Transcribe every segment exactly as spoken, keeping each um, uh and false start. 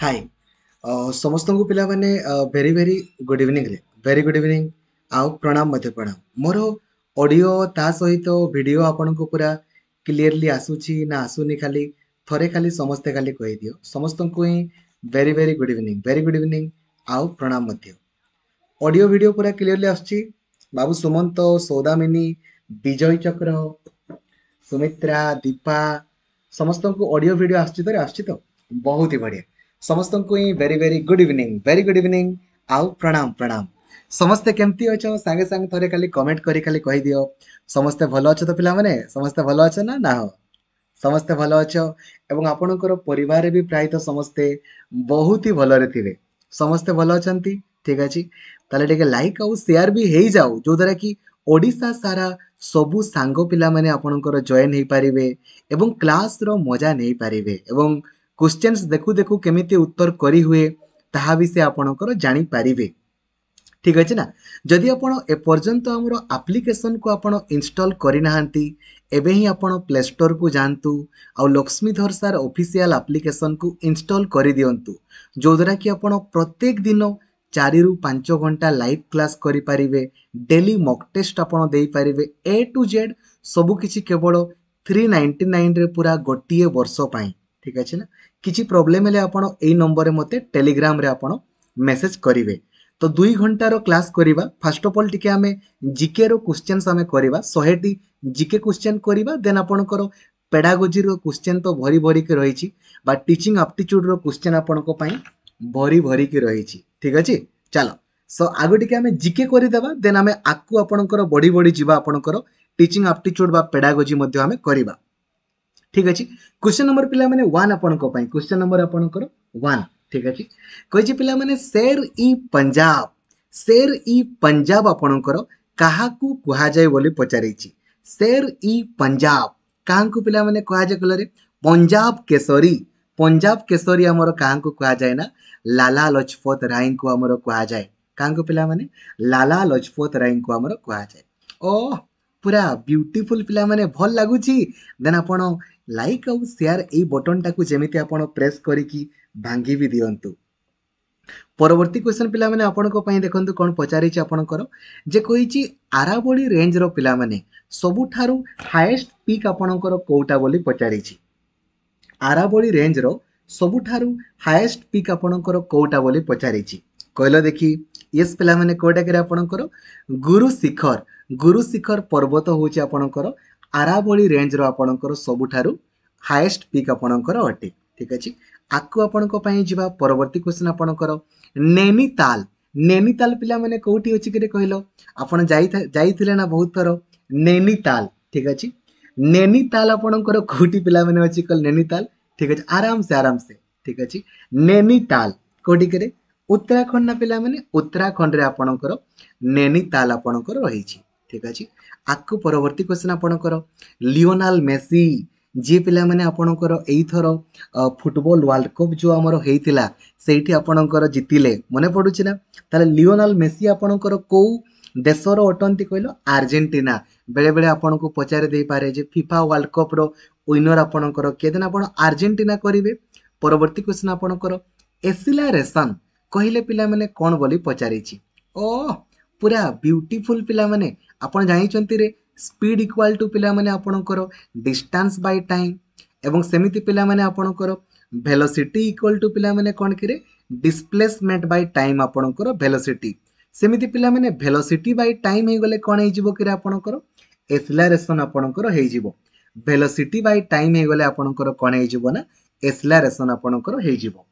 हाय समस्त को पिला माने वेरी वेरी गुड इवनिंग रे वेरी गुड इवनिंग आ प्रणाम मते प्रणाम मोर ऑडियो ता सहित तो वीडियो आपन को पूरा क्लियरली आसुची ना आसुनी खाली थरे खाली समस्ते खाली कहि दियो समस्त को ही very very good evening very good evening आ प्रणाम मते ऑडियो वीडियो पूरा क्लियरली आसुची बाबू सुमंत सौदामिनी विजय चक्र सुमित्रा दीपा समस्त को ऑडियो वीडियो आसुची तो आसुची तो बहुत ही बढ़िया समस्त को ही very very good evening very good evening आउ प्रणाम प्रणाम समस्ते केमती अच सांगे सांगे थरे खाली कमेंट करी खाली कहि दियो समस्ते भल अच तो पिला माने समस्ते भल अच ना ना हो समस्ते भल अच एवं आपनकर परिवार रे भी प्राय तो समस्ते बहुत ही भल रे थिबे समस्ते भल अछंती ठीक अछि ताले टिके लाइक आउ शेयर भी हेई जाउ जो द्वारा कि ओडिसा सारा सबु सांगो पिला माने आपनकर जॉइन हेई परिबे एवं क्लास रो मजा नै परिबे एवं क्वेश्चंस देखु देखु केमिति उत्तर करी हुए ताहा भी से आपनकर जानि पारिबे ठीक अछि ना जदि आपण ए पर्यंत हमरो एप्लीकेशन को आपण इंस्टॉल करि नहंती एबे ही आपण प्ले स्टोर को जानतु आ लक्ष्मीधर सर ऑफिशियल एप्लीकेशन को इंस्टॉल करि दियंतु जो द्वारा कि आपण प्रत्येक दिन चार रु पाँच घंटा लाइव क्लास करि पारिबे डेली मॉक टेस्ट आपण देई पारिबे ए टू जेड सब किछि केवल तीन सौ निन्यानवे रे पूरा गोटिए वर्ष पई ठीक अछि ना किछि प्रॉब्लम हेले आपण एई नंबर रे मते टेलीग्राम रे आपण मैसेज करिवे तो दुई घंटा रो क्लास करिवा फर्स्ट ऑफ ऑल टिके आमे जीके रो क्वेश्चंस आमे करिवा सौ टी जीके क्वेश्चन करिवा देन आपण करो पेडागोजी रो क्वेश्चन तो भरी भरी के रहिछि बा टीचिंग एप्टीट्यूड रो क्वेश्चन आपण को पई भरी भरी के रहिछि ठीक अछि चलो सो आगो टिके आमे जीके करि देबा देन आमे आकु आपण करो बॉडी बॉडी जीवा आपण करो टीचिंग एप्टीट्यूड बा पेडागोजी मध्ये आमे करिवा ठीक अछि क्वेश्चन नंबर पिला माने वन आपण को पई क्वेश्चन नंबर आपण करो वन ठीक अछि कहि छि पिला माने शेर ई पंजाब शेर ई पंजाब आपण करो काहा को कुहा जाय बोली पचारै छि शेर ई पंजाब काहा को पिला माने कुहा जाय कलरे पंजाब केसरी पंजाब केसरी हमर काहा को कुहा जाय ना लाला लजपत राय को हमर कुहा जाय काहा को पिला माने लाला लजपत राय को हमर कुहा जाय ओ पूरा ब्यूटीफुल पिला माने भल लागु छि देन आपण लाइक और शेयर ए बटन टाकू जेमिति आपण प्रेस करिकी भांगी भी दियंतु परवर्ती क्वेश्चन पिला माने आपण को पई देखंतु कोन पचारि छि आपण करो जे कोइ छि आराबोडी रेंज रो पिला माने सबुठारू हाईएस्ट पीक आपण को कोटा बोली पचारि छि आराबोडी रेंज रो सबुठारू हाईएस्ट पीक आपण को कोटा बोली पचारि छि कहलो देखि यस पिला माने कोटा करे आपण को गुरु शिखर गुरु शिखर पर्वत होछि आपण को आराबोली रेंज रो आपणकर सबुठारू हाईएस्ट पीक आपणकर अटे ठीक अछि आकु आपणक पई जिबा परवर्ती क्वेश्चन आपणकर नैनीताल नैनीताल पिला माने कोठी अछि कि कहलो आपण जाई जाईथिले ना बहुत थरो नैनीताल ठीक अछि नैनीताल आपणकर कोठी पिला माने अछि कल नैनीताल ठीक अछि आराम से आराम से ठीक अछि नैनीताल कोठी करे उत्तराखंड ना पिला माने उत्तराखंड रे आपणकर नैनीताल आपणकर रही छी ठीक अछि आकु परवर्ती क्वेश्चन आपण करो लियोनाल मेसी जे पिला माने आपण करो एई थरो फुटबॉल वर्ल्ड कप जो हमर हेइतिला सेठी आपण करो जितिले मने पडुछि ना ताले लियोनाल मेसी आपण करो को देशर अटंती कहलो अर्जेंटीना बेले बेले आपण को पचार देई पारे जे फीफा वर्ल्ड कप रो विनर आपण करो केदन आपण अर्जेंटीना करिवे परवर्ती क्वेश्चन आपण करो एक्सीलरेशन कहिले पिला माने कोन बोली पचारि छि ओ पूरा ब्यूटीफुल पिला माने आपण जानि चंती रे स्पीड इक्वल टू पिला माने आपण करो डिस्टेंस बाय टाइम एवं सेमिति पिला माने आपण करो वेलोसिटी इक्वल टू पिला माने कोन किरे डिस्प्लेसमेंट बाय टाइम आपण करो वेलोसिटी सेमिति पिला माने वेलोसिटी बाय टाइम हे गले कोन हे जिवो किरे आपण करो एक्सीलरेशन आपण करो हे जिवो वेलोसिटी बाय टाइम हे गले आपण करो कोन हे जिवो ना एक्सीलरेशन आपण करो हे जिवो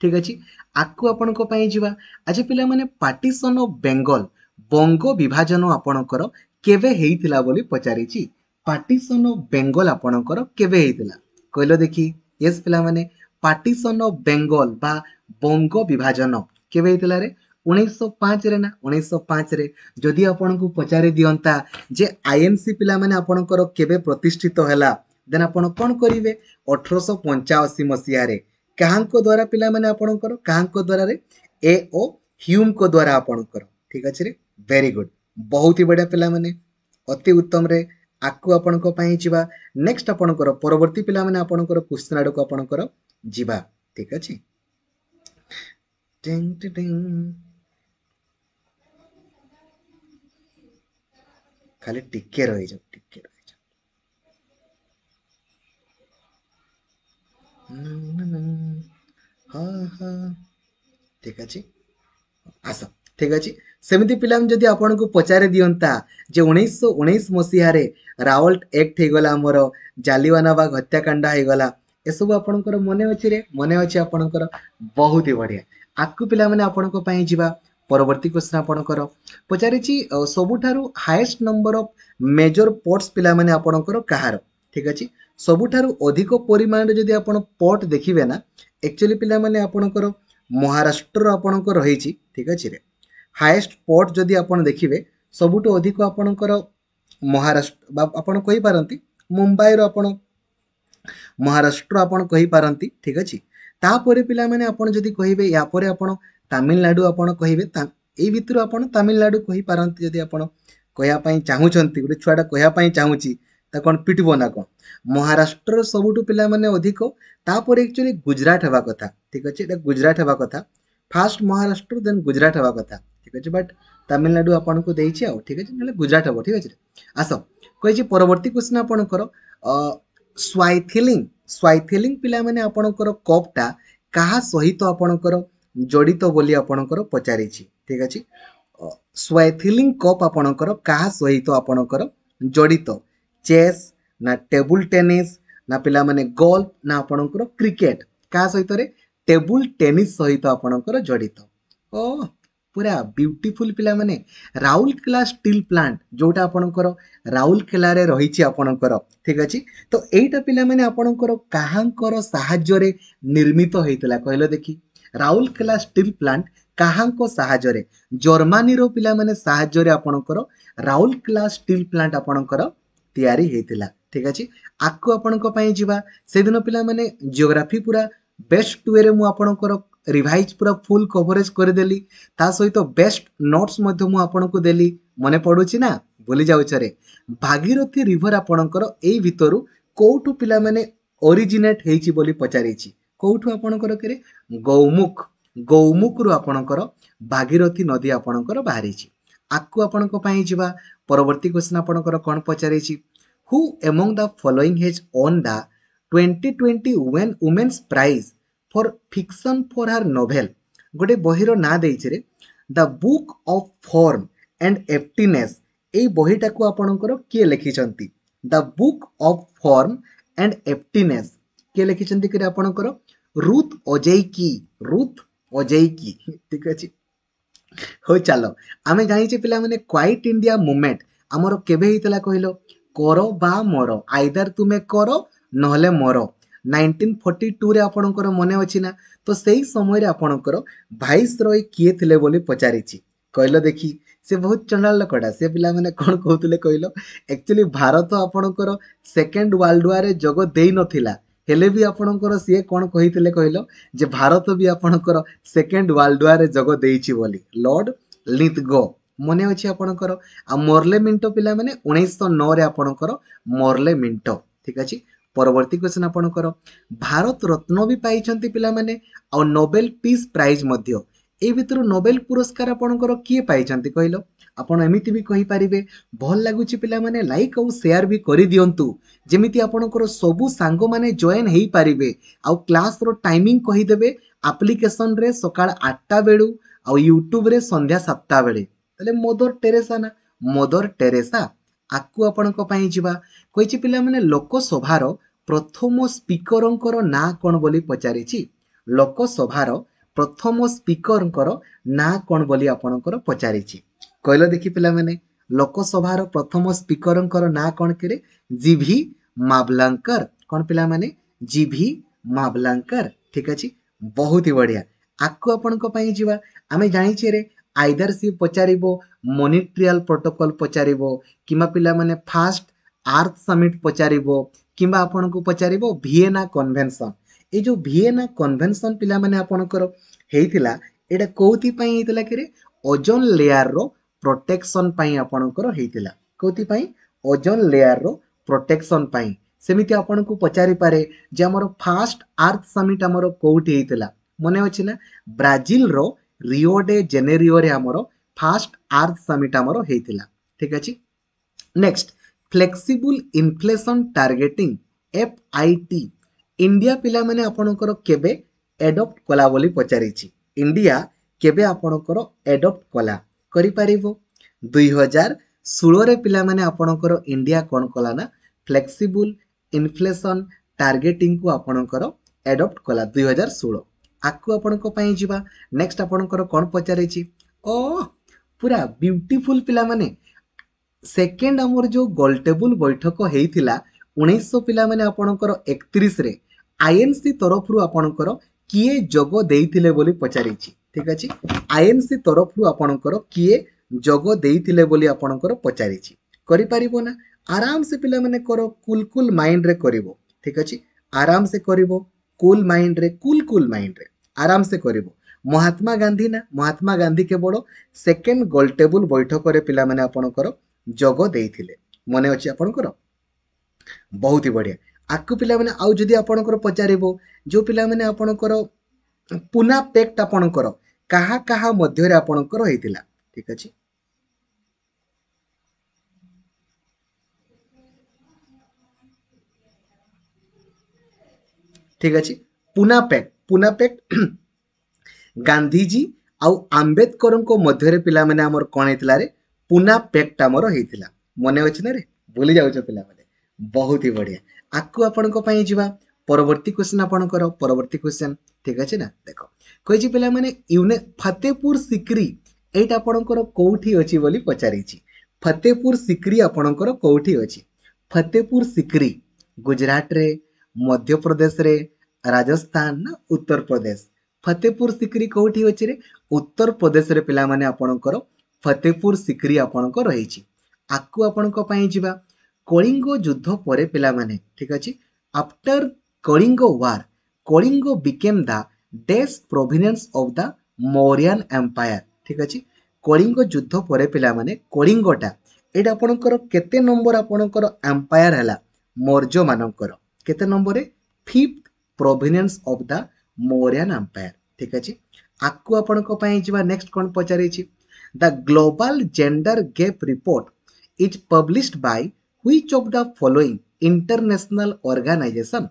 ठीक अछि आकु आपण को पई जिवा आज पिला माने पार्टीशन ऑफ बेंगल बंगो विभाजन आपणकर केवे हेइतिला बोली पचारिछि पार्टीशन ऑफ बेंगल आपणकर केवे हेइतिला कहलो देखि यस पिला माने पार्टीशन ऑफ बेंगल बा बंगो विभाजन केवे हेइतिला रे उन्नीस सौ पाँच रे ना उन्नीस सौ पाँच रे जदि आपणकु पचारि दियंता जे आईएनसी पिला माने आपणकर केवे प्रतिष्ठित होला देन आपण कोन करिवे अठारह सौ पचासी मसिया रे काहांको द्वारा पिला माने आपणकर काहांको द्वारा रे ए ओ ह्यूम को द्वारा आपणकर ठीक अछि रे वेरी गुड बहुत ही बढ़िया पिला माने अति उत्तम रे आकु आपन को पई जिबा नेक्स्ट आपन को परवर्ती पिला माने आपन को क्वेश्चन आडो को आपन को जिबा ठीक अछि टिंग टिंग खाली टिके रही जाओ टिके रही जाओ हाँ हाँ ठीक अच्छे आस ठीक अच्छे सेमती पिला जदि आपण को पचारे दियंता जे उन्नीस सौ उन्नीस मसीह रावल्ट एक्ट हो गला आमर जालिवानाबाग हत्याकांड हो गला ए सब आपणकर मन अच्छी रे मन अच्छे आपणकर बहुत ही बढ़िया आकु पिला माने आपणको पई जीवा परवर्ती क्वेश्चन आपणकर पचारि छी सबुठारु highest number of major ports पिला माने आपणकर कहार ठीक अछि सबुठारु अधिक परिमाण रे जदि आपण पोर्ट देखिबे ना एक्चुअली पिला माने आपणकर महाराष्ट्र आपणकर रही छी ठीक अछि रे हाईएस्ट पोर्ट जदि आपण देखिबे सबुटो अधिक आपणकर महाराष्ट्र बा आपण कहि पारंती मुंबई रो आपण महाराष्ट्र आपण कहि पारंती ठीक अछि तापर पिला माने आपण जदि कहिबे या परे आपण तमिलनाडु आपण कहिबे ए भितर आपण तमिलनाडु कहि पारंती जदि आपण कहया पई चाहू छंती गुटे छुवाटा कहया पई चाहूची त कोन पिटबो ना कोन महाराष्ट्र सबुटु पिला माने अधिक तापर एक्चुअली गुजरात हेबा कथा ठीक अछि एटा गुजरात हेबा कथा फास्ट महाराष्ट्र देन गुजरात हेबा कथा ठीक अछि बट तमिलनाडु आपण को देइछि आ ठीक अछि नले गुजरात हेबो ठीक अछि आसो कहि छी परवर्ती क्वेश्चन आपण करो स्वाइथिलिंग स्वाइथिलिंग पिला माने आपणकर कपटा कहा सहित आपणकर जड़ित बोली आपणकर पचारि छी ठीक अछि स्वाइथिलिंग कप आपणकर कहा सहित आपणकर जड़ित चेस ना टेबल टेनिस ना पिला माने गोल्फ ना आपणकर क्रिकेट का सहित रे टेबल टेनिस सहित आपणकर जड़ित ओ पूरा ब्यूटीफुल पिला माने राउरकेला स्टील प्लांट जोटा आपणकर राउरकेला रे रही छी आपणकर ठीक अछि तो एटा पिला माने आपणकर काहांकर सहाय्य रे निर्मित होइतला कहलो देखि राउरकेला स्टील प्लांट काहांको सहाय्य रे जर्मनी रो पिला माने सहाय्य रे आपणकर राउरकेला स्टील प्लांट आपणकर तयारी हेतिला ठीक अछि आकु आपणको पई जीवा सेदिन पिला माने जियोग्राफी पूरा बेस्ट वे रे मु आपणकर रिवाइज पूरा फुल कवरेज कर देली ता सहित तो बेस्ट नोट्स मध्य मु आपणको देली मने पडुची ना बोली जाउ छरे भागीरथी रिवर आपणकर एई भितरु कोठु पिला माने ओरिजिनेट हेची बोली पचारि छी कोठु आपणकर करे गौमुख गौमुख रु आपणकर भागीरथी नदी आपणकर बाहरि छी आकु आपणको पई जीवा परवर्ती क्वेश्चन आपणकर कोन पचारि छी who among the following has won the twenty twenty one women's prize for fiction for her novel गोटे बहिरो ना देछि रे the book of form and emptiness ए बहिटा को आपणकर के लेखिचंती the book of form and emptiness के लेखिचंती कि आपणकर रूथ ओजेकी रूथ ओजेकी ठीक अछि हो चलो आमे जानि छी पिला माने क्वाइट इंडिया मूवमेंट हमर केबे हितला कहलो करो बा मरो आइदर तुमे करो नहले मरो नाइंटीन फोर्टी टू रे आपणकर मने अछि ना तो सेही समय रे आपणकर भाईस रॉय किए थिले बोली पचारि छी कहलो देखि से बहुत चंडाल लकड़ा से पिला माने कोन कहतले कहलो एक्चुअली भारत आपणकर सेकंड वर्ल्ड वार रे जग देई नथिला हेले भी आपणकर से कोन कहितले कहलो जे भारत भी आपणकर सेकंड वर्ल्ड वार रे जग देई छी बोली लॉर्ड लिथगो मने अछि आपणकर आ मोरले मिंटो पिला माने उन्नीस सौ नौ रे आपणकर मोरले मिंटो ठीक अछि परवर्ती क्वेश्चन आपण करो भारत रत्न भी पाई छंती पिला माने आ नोबेल पीस प्राइज मध्य ए भितर नोबेल पुरस्कार आपण करो किए पाई छंती कहलो आपण एमिति भी कहि परिबे भल लागुची पिला माने लाइक और शेयर भी करि दियंतु जेमिति आपण करो सबु सांगो माने जॉइन हेई परिबे आ क्लास रो टाइमिंग कहि देबे एप्लीकेशन रे सकाळ आठ टा बेडू आ YouTube रे संध्या सात टा बेडे तले मदर टेरेसा ना मदर टेरेसा आकु आपण को पई जीवा कहिची पिला माने लोकसभा रो प्रथम स्पीकरंकर ना कोन बोली पचारि छी लोकसभार प्रथम स्पीकरंकर ना कोन बोली आपणकर पचारि छी कहलो देखि पिला माने लोकसभार प्रथम स्पीकरंकर ना कोन करे जीवी मावलंकर कोन पिला माने जीवी मावलंकर ठीक अछि बहुत ही बढ़िया आकु आपणको पई जीवा आमे जानि छी रे आइदर सी पचारिबो मॉनिट्रियल प्रोटोकॉल पचारिबो किमा पिला माने फास्ट आर्थ समिट पचारिबो किंबा आपण को पचारिबो भिएना कन्वेंशन ए जो भिएना कन्वेंशन पिला माने आपण कर हेइतिला एटा कोथि पई हेइतिला कि रे ओजोन लेयर रो प्रोटेक्शन पई आपण कर हेइतिला कोथि पई ओजोन लेयर रो प्रोटेक्शन पई सेमिति आपण को पचारि पारे जे हमर फर्स्ट अर्थ समिट हमर कोथि हेइतिला मन अच्छी ना ब्राजिल रो रियो डे जेनेरियो रे हमरो फास्ट आर्थ समिट हमरो हेतिला। ठीक अछि। Next flexible inflation targeting F I T India पिला माने आपनकर केबे एडॉप्ट कला बोली पचारिछि। इंडिया केबे आपनकर एडॉप्ट कला करि पारिबो दो हज़ार सोलह रे पिला माने आपनकर इंडिया कोन कला ना फ्लेक्सिबल इन्फ्लेशन टार्गेटिंग को आपनकर एडॉप्ट कला दो हज़ार सोलह। आकु आपनको पई जीवा नेक्स्ट आपनकर कोन पचारिछि ओ पूरा ब्यूटीफुल पिला माने सेकेंड हमर जो गोल टेबल बैठक हेतिला उन्नीस सौ पिला माने आपनकर इकतीस रे आईएनसी तरफ रु आपनकर किए जोगो देइथिले बोली पचारिछि। ठीक अछि। आईएनसी तरफ रु आपनकर किए जोगो देइथिले बोली आपनकर पचारिछि करि पारिबो ना आराम से पिला माने करो कुल कुल माइंड रे करिवो। ठीक अछि। आराम से करिवो कूल माइंड रे कूल कूल माइंड रे आराम से करिवो। महात्मा गांधी ना महात्मा गांधी केवल सेकेंड गोल टेबल बैठक रे पिला माने आपनकर जोगो देइथिले मन अछि आपनकर बहुत ही बढ़िया। आकु पिला माने आउ जदी आपनकर पचारिवो जो पिला माने आपनकर पुना पेक्ट आपनकर कहा कहा मध्य रे आपनकर हेतिला। ठीक अछि। ठीक अच्छे। पुना पैक्ट पुना पैक्ट गांधीजी आउ आम्बेदकर मध्य पिला माने हमर कोन हेतला रे पुना पैक्ट हमर हेतला मन अछि ना रे बोली जाउछ पिला माने बहुत ही बढ़िया। आकु आपन को पई जीवा परवर्ती क्वेश्चन आपन करो परवर्ती क्वेश्चन। ठीक अछि ना देखो कहि जी पिला माने यूने फतेहपुर सिकरी एटा आपन को कोठी अछि बोली पचारी छी। फतेहपुर सिकरी आपन को कोठी अछि फतेहपुर सिकरी गुजरात रे मध्य प्रदेश रे राजस्थान ना उत्तर प्रदेश फतेहपुर सिकरी कोठी अछि रे उत्तर प्रदेश रे पिला माने आपनकर फतेहपुर सिकरी आपनकर रहिछि। आकु आपनक पई जीवा कलिंगो युद्ध परे पिला माने। ठीक अछि। After Kalinga war Kalinga became the dash province of the Mauryan empire. ठीक अछि। कलिंगो युद्ध परे पिला माने कलिंगोटा एटा आपनकर केते नंबर आपनकर एम्पायर हला मौर्य मानकर केते number fifth province of the Mauryan empire. ठीक अछि। आकु आपन को पई जीवा नेक्स्ट कोन पचारै छी the global gender gap report is published by which of the following international organisation.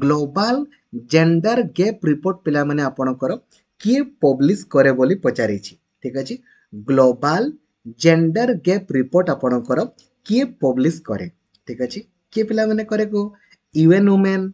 Global gender gap report पिला माने आपन कर किए पब्लिश करे बोली पचारै छी। ठीक अछि। ग्लोबल जेंडर गैप रिपोर्ट आपन कर किए पब्लिश करे। ठीक अछि। के पिला माने करे को यूएन वुमेन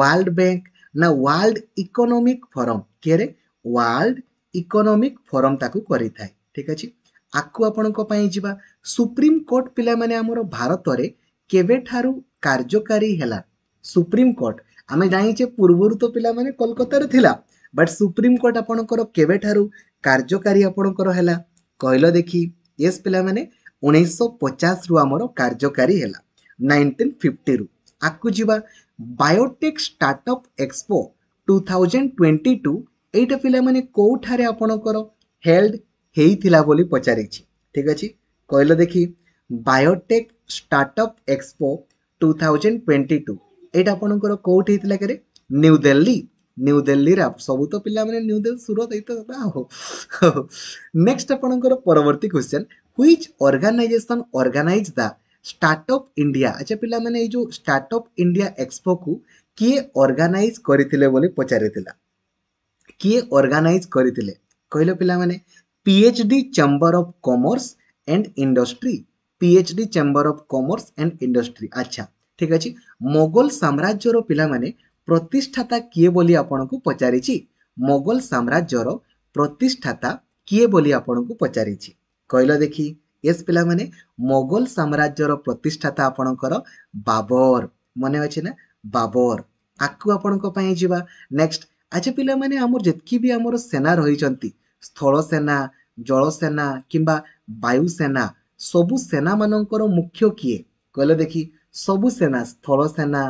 वर्ल्ड बैंक ना वर्ल्ड इकोनॉमिक फोरम के रे वर्ल्ड इकोनॉमिक फोरम ताकू करी थाए। ठीक अछि। आकु आपन को पई जीवा सुप्रीम कोर्ट पिला माने हमरो भारत रे केबे थारू कार्यकारी हला। सुप्रीम कोर्ट आमे जाई छे पूर्वरु तो पिला माने कोलकाता रे थिला बट सुप्रीम कोर्ट आपन को केबे थारू कार्यकारी आपन को हला कहलो देखि यस पिला माने उन्नीस सौ पचास रु हमरो कार्यकारी हला उन्नीस सौ पचास रु। आकु जीवा बायोटेक स्टार्टअप एक्सपो दो हज़ार बाईस एटा पिला माने कोठारे आपनकर हेल्ड हेइथिला बोली पचारिछि। ठीक अछि। कहलो देखि बायोटेक स्टार्टअप एक्सपो दो हज़ार बाईस एटा आपनकर कोठ हेइथिला करे न्यू दिल्ली न्यू दिल्ली रा सब तो पिला माने न्यू दिल्ली सूरत एता हो। नेक्स्ट आपनकर परवर्ती question which organisation organise the startup India. अच्छा पिला माने ये जो स्टार्टअप इंडिया एक्सपो को किए ऑर्गेनाइज करथिले बोली पचारितिला किए ऑर्गेनाइज करथिले कहलो पिला माने PhD chamber of commerce and industry PhD chamber of commerce and industry. अच्छा ठीक अछि। मोगल साम्राज्य रो पिला माने प्रतिष्ठाता किए बोली आपन को पचारिछि मोगल साम्राज्य रो प्रतिष्ठाता किए बोली आपन को पचारिछि कहलो देखि यस पिला माने मोगल साम्राज्य रो प्रतिष्ठाता आपनकर बाबर मने अछि ना बाबर। आकु आपनको पई जीवा नेक्स्ट अच्छा पिला माने हमर जतकी भी हमर सेना रही चंती स्थल सेना जल सेना किबा वायु सेना सबु सेना मानकर मुख्य किए कहले देखि सबु सेना स्थल सेना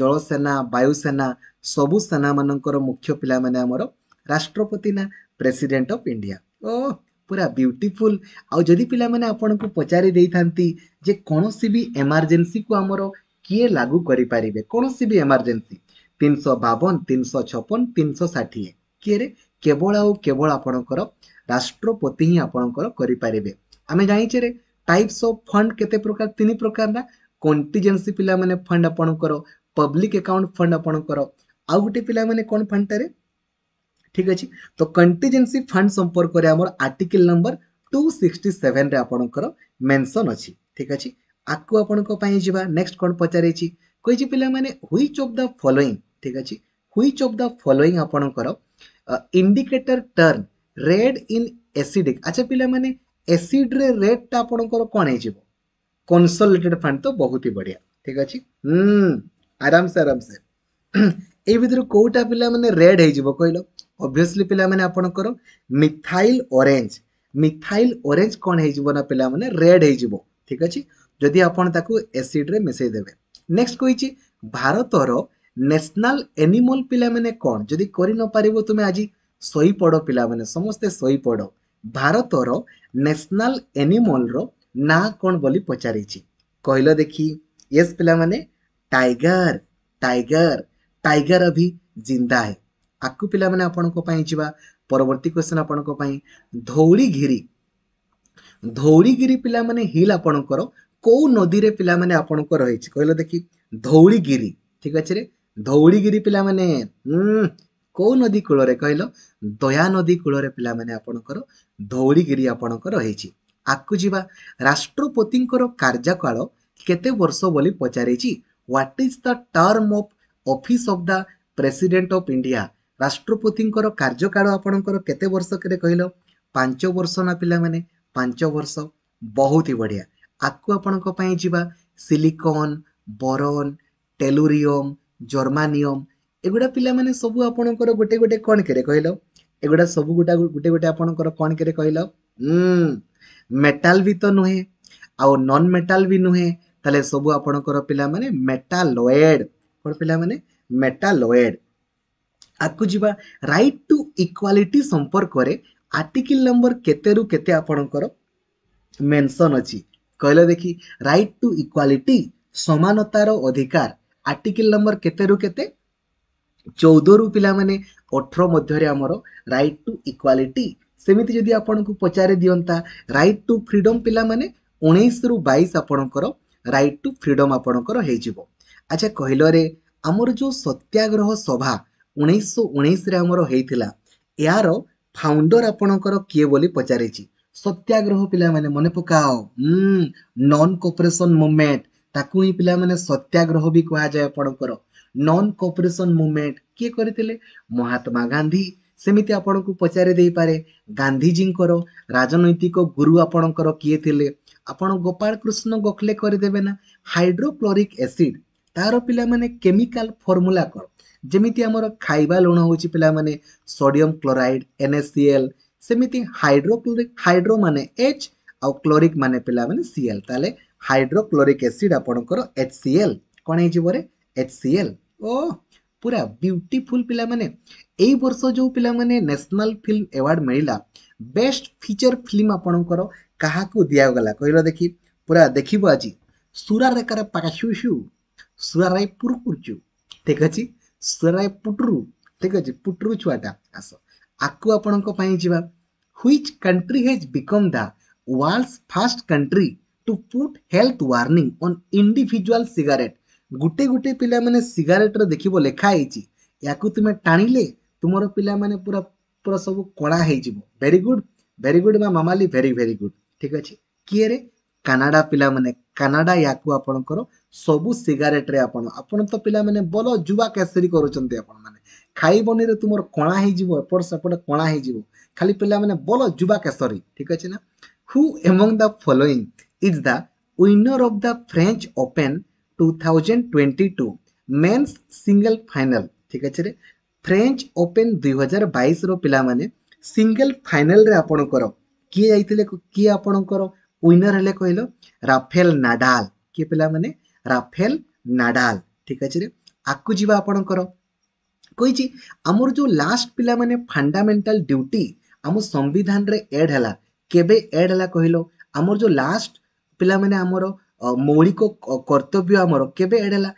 जल सेना वायु सेना सबु सेना मानकर मुख्य पिला माने हमर राष्ट्रपति ना प्रेसिडेंट ऑफ इंडिया। ओ पूरा ब्यूटीफुल आउ जदी पिला माने आपन को पचारी देई थांती जे कोनोसी भी इमरजेंसी को हमरो किए लागू करी परिबे कोनोसी भी इमरजेंसी तीन सौ बावन तीन सौ छप्पन तीन सौ साठ ଟିକିଏରେ କେବଳ ଆଉ କେବଳ ଆପଣଙ୍କର ରାଷ୍ଟ୍ରପତି ହିଁ ଆପଣଙ୍କର କରିପାରିବେ। ଆମେ ଜାଣିଛେ टाइप्स ऑफ फंड केते प्रकार तीन प्रकार ना कंटीजेंसी पिला माने फंड आपनकर पब्लिक अकाउंट फंड आपनकर आउ गुटे पिला माने कोन फंड तारे ठीक अछि। तो कंटीजेंसी फंड संपर्क रे हमर आर्टिकल नंबर दो सौ सरसठ रे आपनकर मेंशन अछि ठीक अछि। आकु आपनको पई जीवा नेक्स्ट कोन पचारै छी कोइ जी पिला माने व्हिच ऑफ द फॉलोइंग ठीक अछि। व्हिच ऑफ द फॉलोइंग आपनकर indicator turn red in acidic. अच्छा पिला माने एसिड रे रेट टा आपनकर कोन हे जीवो कंसोलिडेटेड फंड तो बहुत ही बढ़िया ठीक अछि। हम आराम से आराम से ए भीतर कोटा पिला माने रेड हे जीवो कहलो ऑब्वियसली पिला माने आपनकर मिथाइल ऑरेंज। मिथाइल ऑरेंज कोन हे जीवो ना पिला माने रेड हे जीवो ठीक अछि जदि आपन ताकू एसिड रे मिसै देबे। नेक्स्ट कोइ छी भारत रो नेशनल एनिमल पिला माने कोन जदि करि न पारिबो तुमे आजि सोई पड़ो पिला माने समस्त सोई पड़ो भारत रो नेशनल एनिमल रो ना कौन बोली पचारि छी कहलो देखी। यस पिला माने टाइगर। टाइगर टाइगर अभी जिंदा है। आकु पिला माने आपन को पई जीवा परवर्ती क्वेश्चन आपन को पई धौलीगिरी। धौलीगिरी पिला माने हिल आपन करो को नदी रे पिला माने आपन को रही छी कहलो देखी धौलीगिरी ठीक अछि रे। धौलीगिरी पिला माने हम को नदी कूल रे कहलो दया नदी कूल रे पिला माने आपनकर धौलीगिरी आपनकर रहिछि। आकु जीवा राष्ट्रपतिंकर कार्यकाल केते वर्ष बोली पचारि छी what is the term of office of the president of India. राष्ट्रपतिंकर कार्यकाल आपनकर केते वर्ष करे कहलो पांच वर्ष ना पिला माने पांच वर्ष बहुत ही बढ़िया। आकु आपनक पई जीवा सिलिकॉन बोरोन टेलुरियम जर्मानियम एगुडा पिला माने सबु आपनकर गोटे गोटे कोन करे कहलो एगुडा सबु गोटा गोटे गोटे आपनकर कोन करे कहलो हम मेटल भी तो नहे आ नॉन मेटल भी नहे तले सबु आपनकर पिला माने मेटालोइड पर पिला माने मेटालोइड। आकु जीवा राइट टू इक्वालिटी संपर्क रे आर्टिकल नंबर केते रु केते आपनकर मेंशन अछि कहलो देखि राइट टू इक्वालिटी समानता रो अधिकार आर्टिकल नंबर केते रु केते चौदह रु पिला माने अठारह मध्य रे हमरो राइट टू इक्वालिटी। सेमिति जदि आपन को पचारे दियंता राइट टू फ्रीडम पिला माने उन्नीस रु बाईस आपनकर राइट टू फ्रीडम आपनकर हे जिवो। अच्छा कहलो रे हमर जो सत्याग्रह सभा उन्नीस सौ उन्नीस रे हमरो हेइथिला यारो फाउंडर आपनकर किए बोली पचारे छी सत्याग्रह पिला माने मने पकाओ हम नॉन कोऑपरेशन मूवमेंट ताकू ही पिला माने सत्याग्रह भी कहा जाय आपनकर नॉन कोऑपरेशन मूवमेंट किए करथिले महात्मा गांधी। सेमिति आपण को पचारे देई पारे गांधीजी को राजनैतिक गुरु आपणकर किए थिले आपण गोपाल कृष्ण गोखले कर देबे ना। हाइड्रोक्लोरिक एसिड तारो पिला माने केमिकल फार्मूला कर जेमिति हमर खाइबा लुण होची पिला माने sodium chloride N A C L सेमिति हाइड्रोक्लोरिक हाइड्रो माने एच आ क्लोरिक माने पिला माने सी एल ताले हाइड्रोक्लोरिक एसिड आपणकर एच सी एल कोन हे जिवो रे एच सी एल। ओ पूरा ब्यूटीफुल पिला माने एई वर्ष जो पिला माने नेशनल फिल्म अवार्ड मिलिला बेस्ट फीचर फिल्म आपनकर कहा को दिया गला कहलो देखि पूरा देखिबो आजी सुरा रे कर पाकाशुशु सुरा रे पुरकुरचु ठीक अछि सुरा रे पुटरू ठीक अछि पुटरू छुआटा आसो। आकु आपनक पई जीवा which country has become the world's first country to put health warning on individual cigarette. गुटे गुटे पिला माने सिगारेट रे देखिबो लेखा आइची याकु तुमे टाणीले तुमरो पिला माने पूरा पूरा सब कोड़ा हे जिवो। वेरी गुड वेरी गुड मा मामाली वेरी वेरी गुड ठीक अछि किए रे कनाडा पिला माने कनाडा याकु आपन करो सब सिगारेट रे आपन आपन तो पिला माने बोलो जुवा केसरी करूचंते आपन माने खाई बनी रे तुमर कोणा हे जिवो एपड सपड कोणा हे जिवो खाली पिला माने बोलो जुवा केसरी ठीक अछि ना। Who among the following is the winner of the French Open दो हज़ार बाईस मेंस सिंगल फाइनल ठीक अछि रे। फ्रेंच ओपन दो हज़ार बाईस रो पिला माने सिंगल फाइनल रे आपन करो किए जाइथिले किए आपन करो विनर हेले कहलो राफेल नाडाल के पिला माने राफेल नाडाल ठीक अछि रे। आकु जीवा आपन करो कोइ छी हमर जो लास्ट पिला माने फंडामेंटल ड्यूटी हम संविधान रे ऐड हला केबे ऐड हला कहलो हमर जो लास्ट पिला माने हमरो मौलिक कर्तव्य आमर केबे एडला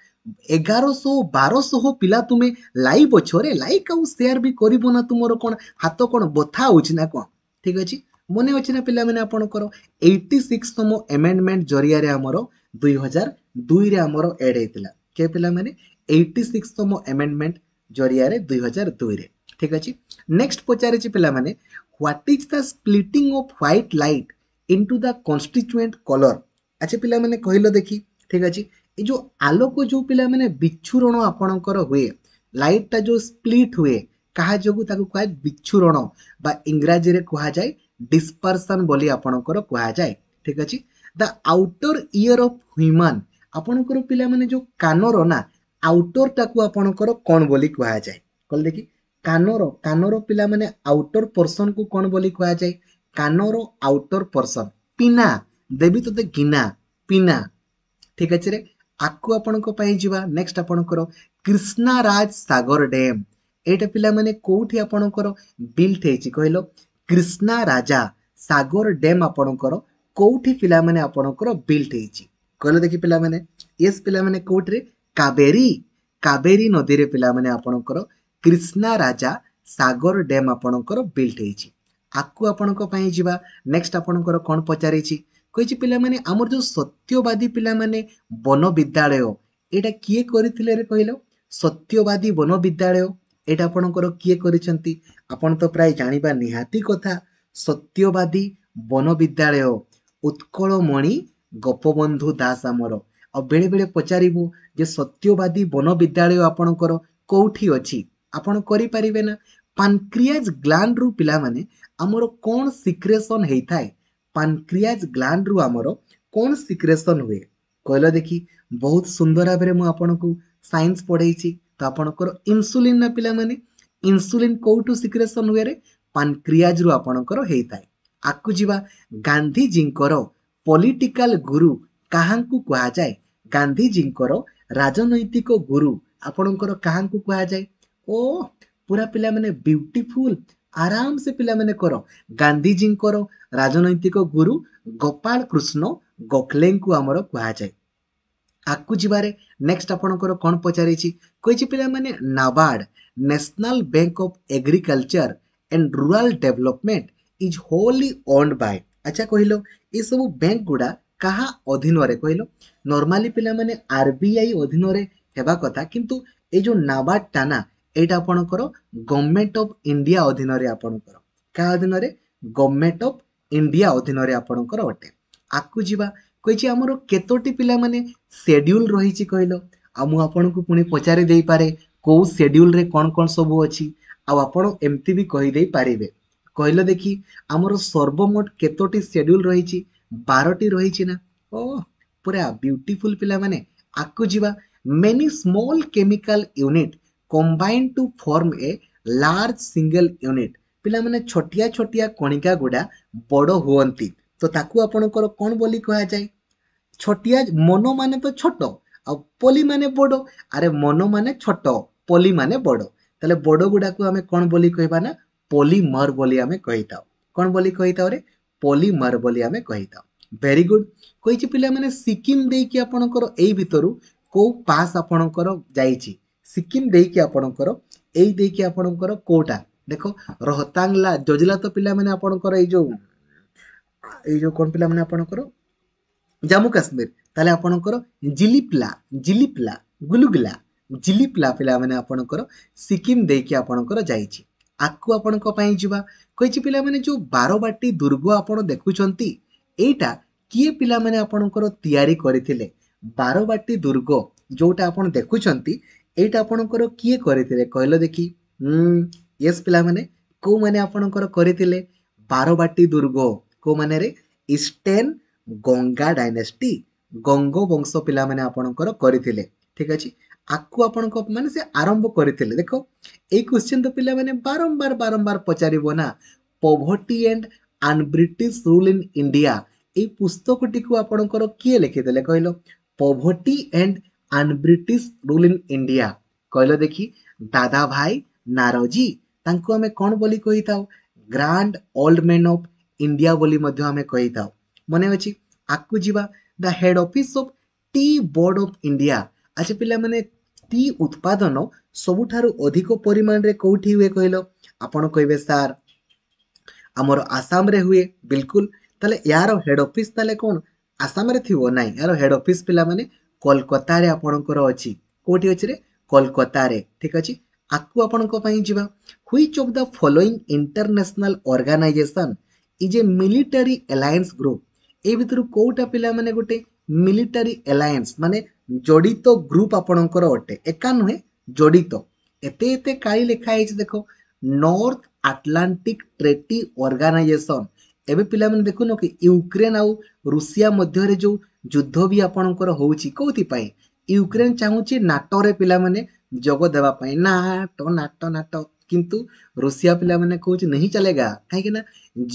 एगारो सौ बार सौ पिला तुम्हें लाइव अच्छ रे लाइक आउ सेयार भी करना तुम कौन हाथ कौन बथा होना कौन ठीक अच्छे मन अच्छे ना पिला मैंने आपंकर एट्टी सिक्स तम एमेंडमेंट जरिया दुई हजार दुई आमर एड होता क्या पिला मैंने एट्टी सिक्स तम एमेंडमेंट जरिया दुई हजार दुई ठीक अच्छे। नेक्स्ट पचारे पिला माने what is the splitting of white light into the constituent colour अच्छा पिला माने कहलो देखी ठीक अच्छे ये जो आलोक जो पिला माने विच्छुरण आपणकर हुए लाइट टा जो स्प्लिट हुए कहा जोगु ताकु कहे विच्छुरण बा इंग्रजी रे कहा जाय डिस्पर्सन बोली आपणकर कहा जाय ठीक अच्छे। The outer ear of human आपणकर पिला माने जो कानर ना आउटर टाकु आपणकर कोन बोली कहा जाय कल देखी कानर कानर पिला माने आउटर पर्सन को कौन बोली कहा जाए कानर आउटर पर्सन पिना देवी तो दे गिना पिना ठीक अच्छे रे आपको आपण को पाई जीवा। नेक्स्ट आपण करो कृष्णा राज सागर डैम एटा पिला माने कोठी आपण करो बिल्ट हेची कहलो कृष्णा राजा सागर डैम आपण करो कोठी पिला माने आपण करो बिल्ट हेची कहलो देखि पिला माने यस पिला माने कोठी रे कावेरी कावेरी नदी रे पिला माने आपण करो कृष्णा राजा सागर डैम आपणकर बिल्ट होती आपको आपण जीवा। नेक्स्ट आपणकर कौन पचारे कही पिला माने आमर जो सत्यवादी पिला माने वन विद्यालय एटा किए करथिले रे कहलो सत्यवादी वन विद्यालय एटा आपणकर किए करिसंती आपण तो प्राय जानिबा निहाती कथा सत्यवादी वन विद्यालय उत्कलमणि गोपबंधु दास आमर आ बेले बेले पचारिबो जे सत्यवादी वन विद्यालय आपणकर कोठी अछि आपण करी परिबे ना पानक्रियाज ग्लैंड रु पिला माने हमरो कोन सिक्रेशन हेई थाए पानक्रियाज ग्लैंड रु हमरो कोन सिक्रेशन हुए कहलो देखी बहुत सुंदर आबरे मु आपण को साइंस पढेइछि तो आपण को इंसुलिन ना पिला माने इंसुलिन कोठु सिक्रेशन हुए रे पानक्रियाज रु आपण को हेई थाए आकु जीवा। गांधी जिंकर पॉलिटिकल गुरु काहांकु कहा जाए गांधी जिंकर राजनैतिक गुरु आपण को काहांकु कहा जाए ओ पूरा पिला माने ब्यूटीफुल आराम से पिला माने करो गांधीजी को राजनैतिक गुरु गोपाल कृष्ण गोखले को आमर कह जाए आकु जीवारे। नेक्स्ट आपणकर कौन पचारे कही पिला माने NABARD national bank of agriculture and rural development is wholly owned by अच्छा कहलो ये सब बैंक गुड़ा कहा अधीन रे कहलो नॉर्मली पिला माने आरबीआई अधीन रे हेबा कथा किंतु ए जो नाबार्ड टाना एटा आपणकर गवर्नमेंट ऑफ इंडिया अधीन रे आपणकर का अधीन रे गवर्नमेंट ऑफ इंडिया अधीन रे आपणकर अटे आकु जीवा कहिछि हमरो केतोटी पिला माने शेड्यूल रहिछि कहलो आ मु आपणकु पुनी पचारि देई पारे को शेड्यूल रे कोन कोन सब अछि आ आपण एमती भी कहि देई पारिबे कहलो देखि हमरो सर्वमोट केतोटी शेड्यूल रहिछि बारह टी रहिछि ना ओ पूरा ब्यूटीफुल पिला माने आकु जीवा। Many small chemical unit combine to form a large single unit पिला माने छोटिया छोटिया कणिका गुड़ा बड़ हुवंती तो ताकू आपणकर कोन बोली कहा जाए छोटिया मोनो माने तो छोट आ पोली माने बड़ अरे मोनो माने छोट पोली माने बड़ तले बड़ गुड़ा को हमें कोन बोली कहबा ना पॉलीमर बोली हमें कहिता कोन बोली कहिता रे पॉलीमर बोली हमें कहिता। वेरी गुड कहि छि पिला माने सिक्किम दे कि आपणकर एई भितरु को पास आपणकर जाई छि सिक्किम देके आपणकर एई देके आपणकर कोटा देखो रोहतांगला जोजिला तो पिला माने आपणकर एई जो एई जो कोन पिला माने आपणकर जम्मू काश्मीर ताले आपणकर जिलिपला जिलिपला गुलुगला जिलिपला पिला माने आपणकर सिक्किम देके आपणकर जाईछि आकु आपणक पई जीवा कहिछि पिला माने जो बारबाटी दुर्ग आपण देखुछंती एटा किए पिला माने आपणकर तयारी करथिले बारबाटी दुर्ग जोटा आपण देखुछंती एटा आपणकर किए करथिले कहलो देखि यस पिला माने को माने आपणकर करथिले बारबाटी दुर्ग को माने रे ईस्टर्न गंगा डायनेस्टी गंगो वंश पिला माने आपणकर करथिले ठीक अछि आकु आपणक माने से आरंभ करथिले देखो ए क्वेश्चन तो पिला माने बारंबार बारंबार पचारिबो ना poverty and unBritish rule in India ए पुस्तकटी को आपणकर किए लिखिदेले कहलो poverty and unBritish rule in India कहलो देखि दादा भाई नारोजी तांको हमें कौन बोली कही था grand old man of India बोली मध्य हमें कही था मने अछि आकु जीवा। The head office of tea board of India आज पाने ती उत्पादन सबुठारु अधिक परिमाण रे कोठी हुए कहलो आपण कहबे सार आमर आसाम रे हुए बिल्कुल ताले यार हेड ऑफिस ताले कोन आसाम रे थिवो नाइ यार हेड ऑफिस पिला माने कोलकाता रे आपणकर अछि कोठी अछि रे कोलकाता रे ठीक अछि आकु आपणक पई जीवा which of the following international organisation is a military alliance group ए भितरु कोटा पिला माने गोटे मिलिटरी अलायंस माने जड़ित ग्रुप आपणकर अटे एका नहे जड़ित एते एते काई लिखा है देखो नॉर्थ अटलांटिक ट्रेटी ऑर्गेनाइजेशन एवं पिला मन देखो न कि यूक्रेन आउ रूसिया मध्य रे जो युद्ध भी आपणकर होउची कोथि पाई यूक्रेन चाहूची नाटो रे पिला माने जग देबा पाई नाटो नाटो नाटो किंतु रूसिया पिला माने कहूची नहीं चलेगा काहे कि ना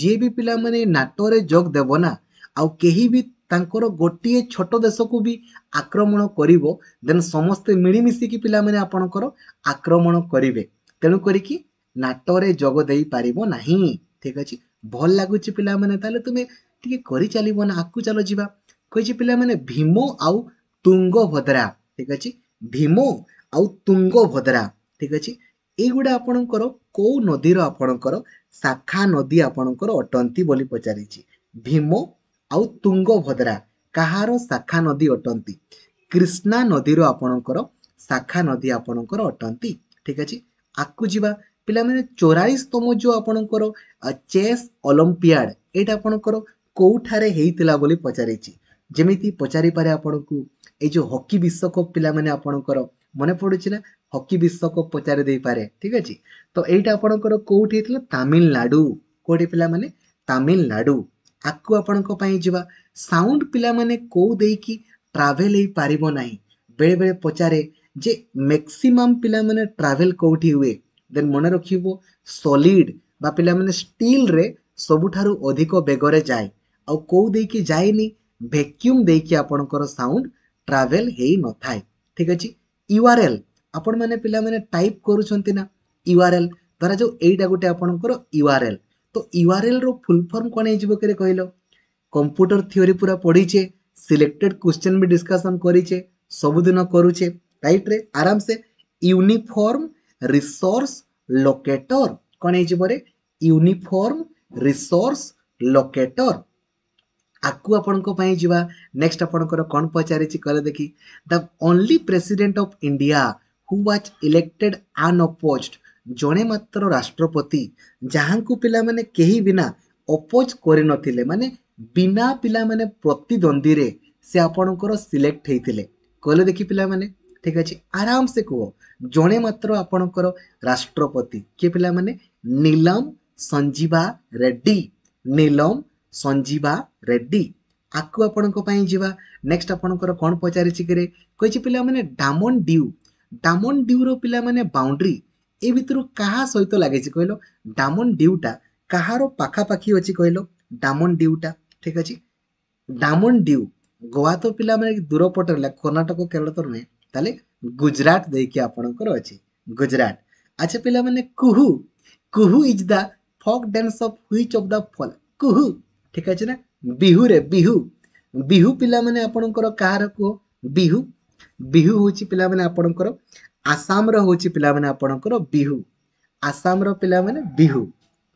जे भी पिला माने नाटो रे जग देबो ना आउ केही भी तांकर गोटे छोट देश को भी आक्रमण करिवो देन समस्ते मिलमिशी की पिला माने आपणकर आक्रमण करिवे तेनु करी कि नाटो रे जग देई पारिबो नाही ठीक अछि भल लागुची पिला माने ताले तुमे ठीक करी चलिबो ना आकु चलो जीवा कहिछि पिला माने भीमो आउ तुंगभद्रा ठीक अछि भीमो आउ तुंगभद्रा ठीक अछि ए गुडा आपणकर को नदी रो आपणकर शाखा नदी आपणकर अटंती बोली पचारिछि भीमो आउ तुंगभद्रा कहारो शाखा नदी अटंती कृष्णा नदी रो आपणकर शाखा नदी आपणकर अटंती ठीक अछि आकु जीवा पिला माने चौवालीस तम जो आपणकर चेस ओलंपियाड एटा आपणकर कोठारे हेइतिला बोली पचारिछि जेमिति पचारि पारे आपणकु ए जो हॉकी विश्व कप पिला माने आपणकर मने पडुछि ना हॉकी विश्व कप पचारि देई पारे ठीक अछि तो एटा आपणकर कोठि हेतिला तमिलनाडु कोठि पिला माने तमिलनाडु आकु आपणक पई जीवा साउंड पिला माने को देई की ट्रैवल ही पारिबो नाही बेले बेले पचारे जे मैक्सिमम पिला माने ट्रैवल कोठी हुए देन मन रखिबो सॉलिड बा पिला माने स्टील रे सबुठारु अधिक वेग रे जाय आ को देई की जायनी वैक्यूम देई की आपणकर साउंड ट्रैवल हेई न थाय ठीक अछि यूआरएल आपण माने पिला माने टाइप करूछंती ना यूआरएल धरा जो एटा गोटे आपणकर यूआरएल तो यूआरएल रो फुल फॉर्म कोन हिजबो करे कहलो कंप्यूटर थ्योरी पूरा पढ़ी छे सिलेक्टेड क्वेश्चन भी डिस्कशन करी छे सब दिन करू छे राइट रे आराम से यूनिफॉर्म रिसोर्स लोकेटर कोन हिजबो रे यूनिफॉर्म रिसोर्स लोकेटर आकु आपन को पई जीवा नेक्स्ट आपन को कोन पचारि छी करे देखि the only president of India who was elected unopposed जणे मात्र राष्ट्रपति जहां को पिला माने केही बिना अपोज करि नथिले माने बिना पिला माने प्रतिद्वंदी रे से आपणकर सिलेक्ट हेइथिले कहले देखि पिला माने ठीक अछि आराम से को जणे मात्र आपणकर राष्ट्रपति के पिला माने नीलम संजीवा रेड्डी नीलम संजीवा रेड्डी आकु आपणक पई जीवा नेक्स्ट आपणकर कोन पचारि छि करे कहि पिला माने डामन ड्यू डामन ड्यू रो पिला माने बाउंड्री ए भितरु कहा सहित लागे छी कहलो डामन ड्यूटा कहारो पाखा पाखी अछि कहलो डामन ड्यूटा ठीक अछि डामन ड्यू गोवा तो पिला माने दूर पटला कर्नाटक केरल तो नै ताले गुजरात दे के आपणकर अछि गुजरात अच्छा पिला माने कुहू कुहू is the folk dance of which of the fall कुहू ठीक अछि ना बिहू रे बिहू बिहू पिला माने आपणकर कहार को बिहू बिहू होछि पिला माने आपणकर आसाम रो होछि पिला माने आपणकर बिहू आसाम रो पिला माने बिहू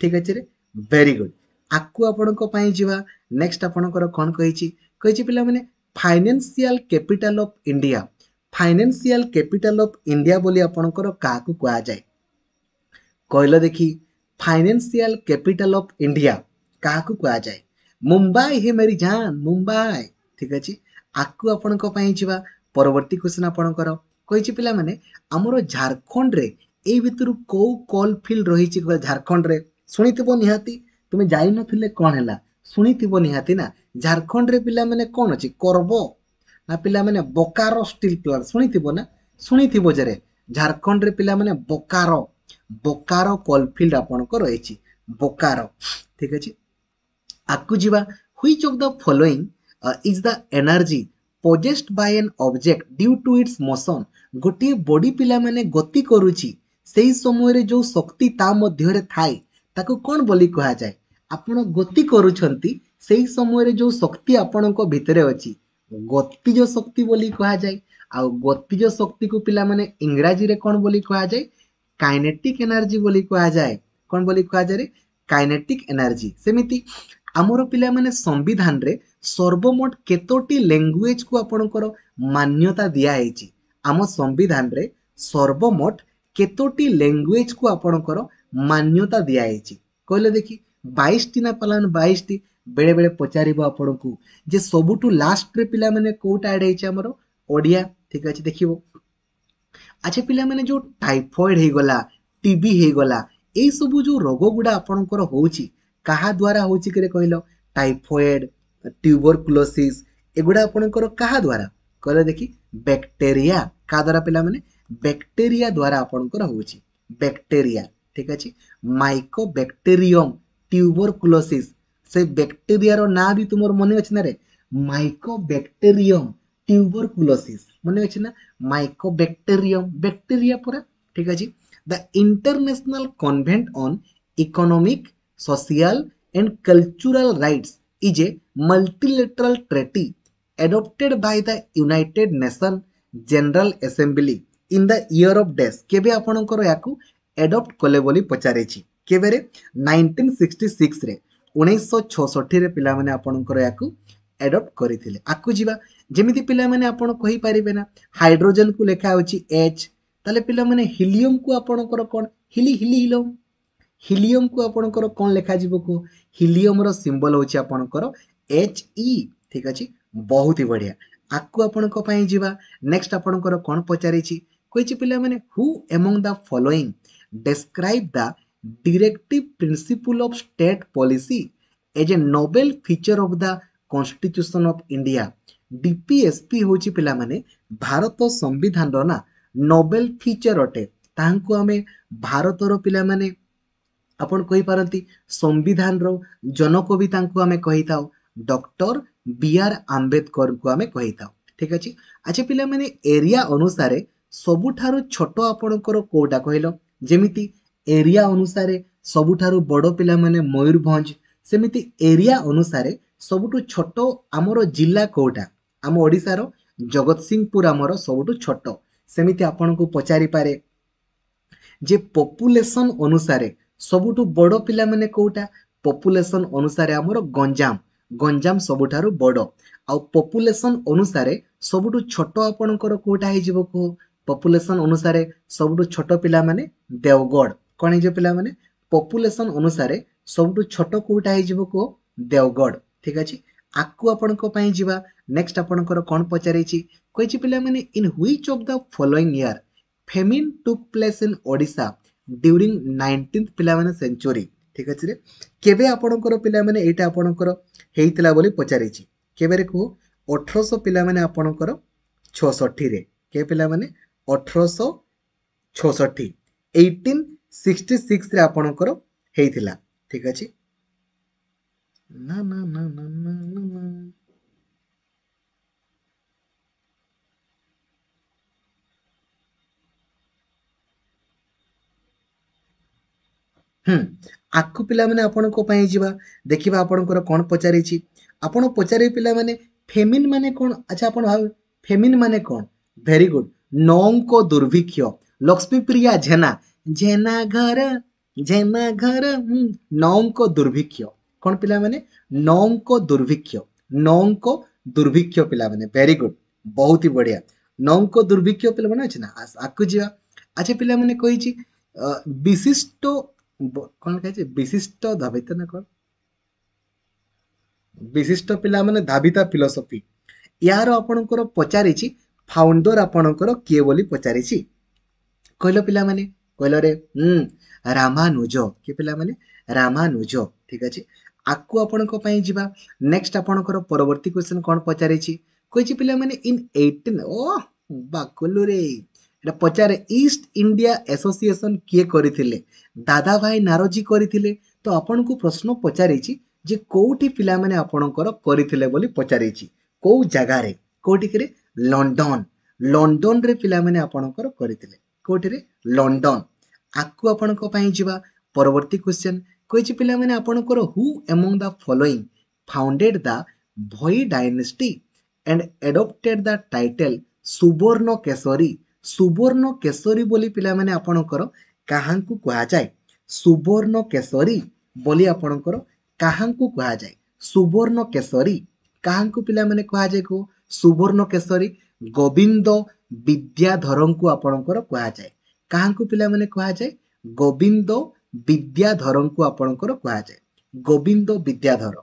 ठीक अछि रे वेरी गुड आकु आपणको पई जीवा नेक्स्ट आपणकर कोन कहिछि कहिछि पिला माने financial capital of India financial capital of India बोली आपणकर काकु कोआ जाय कहलो देखि फाइनेंशियल कैपिटल ऑफ इंडिया काकु कोआ जाय मुंबई हे मेरी जान मुंबई ठीक अछि आकु आपणको पई जीवा परवर्ती क्वेश्चन आपणकर कहिछि पिला माने हमरो झारखंड रे ए भितरु को कॉल फील्ड रही छि झारखंड रे सुनितबो निहाती तुमे जाई न थिले कोन हैला सुनितबो निहाती ना झारखंड रे पिला माने कोन अछि करबो ना पिला माने बोकारो स्टील प्लांट सुनितबो ना सुनितबो जरे झारखंड रे पिला माने बोकारो बोकारो कॉल फील्ड आपनको रही छि बोकारो ठीक अछि आकु जीवा which of the following is the energy possessed by an object due to its motion गोटे बॉडी पिला माने गति करूची सेही समय रे जो शक्ति ता मध्य रे थाई ताको कोन बोली कहा जाय आपण गति करूछंती सेही समय रे जो शक्ति आपन को भितरे अछि गति जो शक्ति बोली कहा जाय आउ गतिज शक्ति को पिला माने इंग्रजी रे कोन बोली कहा जाय काइनेटिक एनर्जी बोली कहा जाय कोन बोली कहा जाय काइनेटिक एनर्जी। सेमिति आमर पिला माने संविधान रे सर्वमोट केतोटी लैंग्वेज को आपनकर मान्यता दिया हेची। आम संविधान रे सर्वमोट केतोटी लैंग्वेज को आपनकर मान्यता दिया हेची कहले देखि बाईस टी ना पलान बाईस टी बेले बेले पचारिबो आपनकू जे सबुटु लास्ट रे पिला माने कोटा ऐड हेची हमरो ओडिया ठीक अछि देखिबो। अच्छा पिला माने जो टाइफाइड हे गला टीबी हे गला ए सब जो रोग गुडा आपनकर होउची कहा द्वारा होउची करे कहलो टाइफाइड ट्यूबरकुलोसिस एगुडा आपनकर कहा द्वारा कहले देखि बैक्टीरिया का द्वारा पिला माने बैक्टीरिया द्वारा आपनकर होउची बैक्टीरिया ठीक अछि। माइकोबैक्टीरियम ट्यूबरकुलोसिस से बैक्टीरिया रो ना भी तुमर मन अछि ना रे माइकोबैक्टीरियम ट्यूबरकुलोसिस मन अछि ना माइकोबैक्टीरियम बैक्टीरिया पूरा ठीक अछि। The international convent on economic social and cultural rights is a multilateral treaty adopted by the United Nation General Assembly in the year of डेस केबे आपनकर याकू एडॉप्ट कले बोली पचारे छी केबे रे नाइनटीन सिक्सटी सिक्स रे उन्नीस सौ छियासठ रे पिला माने आपनकर याकू एडॉप्ट करिथिले। आकू जीवा जेमिति पिला माने आपण कहि परिबे ना हाइड्रोजन को लेखा होची एच ताले पिला माने हीलियम को आपनकर कोन हिली हिली हिलो हीलियम को आपनकर कोन लेखा जीवो को हीलियम रो सिंबल होची आपनकर एच ई ठीक अछि बहुत ही बढ़िया। आकू आपनको पई जीवा नेक्स्ट आपनकर कोन पचारे छी कोइची पिला माने who among the following describe the directive principle of state policy as a novel feature of the constitution of India D P S P होची पिला माने भारत संविधान रो ना नोबेल फीचर अटे तांको हमें भारत रो पिला माने अपन कहि पारंती संविधान रो जनक भी तांको हमें कहिताओ डॉक्टर बी आर आंबेडकर को हमें कहिताओ ठीक अछि। अच्छा पिला माने एरिया अनुसार सबुठारो छोटो आपनकर कोटा कहलो जेमिति एरिया अनुसार सबुठारु बड़ पिला माने मयूरभंज सेमिति एरिया अनुसार सबुठु छोट आमरो जिला कोटा आम ओडिसा रो जगतसिंहपुर आमरो सबुठु छोट सेमिति आपन को पचारि पारे जे पॉपुलेशन अनुसार सबुठु बड़ पिला माने कोटा पॉपुलेशन अनुसार आमरो गंजाम गंजाम सबुठारु बड़ आ पॉपुलेशन अनुसार सबुठु छोट आपनकर कोटा हे जीवो को पॉपुलेशन अनुसार सबुठु छोट पिला माने देवगढ़ कोन जे पिला माने पॉपुलेशन अनुसार सबुठु छोट कोटा हे जीवो को देवगढ़ ठीक अछि। आकू आपन को पई जीवा नेक्स्ट आपन को कोन पचारै छी कोइ छी पिला माने in which of the following year famine took place in Odisha during nineteenth पिला माने सेंचुरी ठीक अछि रे केबे आपन को पिला माने एटा आपन को हेइतला बोली पचारै छी केबे रे को अठारह सौ पिला माने आपन को छियासठ रे के पिला माने अठारह सौ छियासठ अठारह सौ छियासठ रे आपनकर हेइथिला ठीक अछि ना ना ना ना ना ना हम आकु पिला माने आपनको पई जीवा देखिबा आपनकर कोन पचारै छी आपण पचारै पिला माने फेमिन माने कोन अच्छा आपण भाव फेमिन माने कोन वेरी गुड नौंको दुर्भिक्ष लक्ष्मी प्रिया झेना झेना घर झेना घर नौंको दुर्भिक्ष कौन पिला माने नौंको दुर्भिक्ष नौंको दुर्भिक्ष पिला माने वेरी गुड बहुत ही बढ़िया नौंको दुर्भिक्ष पिला माने अछि ना आकु जीवा। अच्छा पिला माने कहि छी विशिष्ट कौन कहि छी विशिष्ट धाविता ना कौन विशिष्ट पिला माने धाविता फिलोसफी यार आपनकर पचारै छी फाउंडर आपनकर के बोली पचारै छी कहलो पिला माने कहलो रे हम रामानुज के पिला माने रामानुज ठीक अछि। आकू आपनको पई जीवा नेक्स्ट आपनकर परवर्ती क्वेश्चन कोन पचारै छी कहि छी पिला माने इन अठारह ओ बाकुलु रे एटा पचारे ईस्ट इंडिया एसोसिएशन के करिथिले दादा भाई नारोजी करिथिले तो आपनको प्रश्न पचारै छी जे कोउठी पिला माने आपनकर करिथिले बोली पचारै छी को जगह रे कोठी करे लंडन लंडन रे पिला माने आपनकर करितले कोठी रे लंडन। आकू आपनको पई जीवा परवर्ती क्वेश्चन कोइ छि पिला माने आपनकर who among the following founded the Bhoi dynasty and adopted the title Suvarna Keshari सुवर्ण केशरी बोली पिला माने आपणकर काहांकु कहा जाय सुवर्ण केशरी बोली आपणकर काहांकु कहा जाय सुवर्ण केशरी काहांकु पिला माने कहा जाय को सुवर्ण केशरी गोविंद विद्याधरन को आपणकर कहा जाय काहांकु पिला माने कहा जाय गोविंद विद्याधरन को आपणकर कहा जाय गोविंद विद्याधर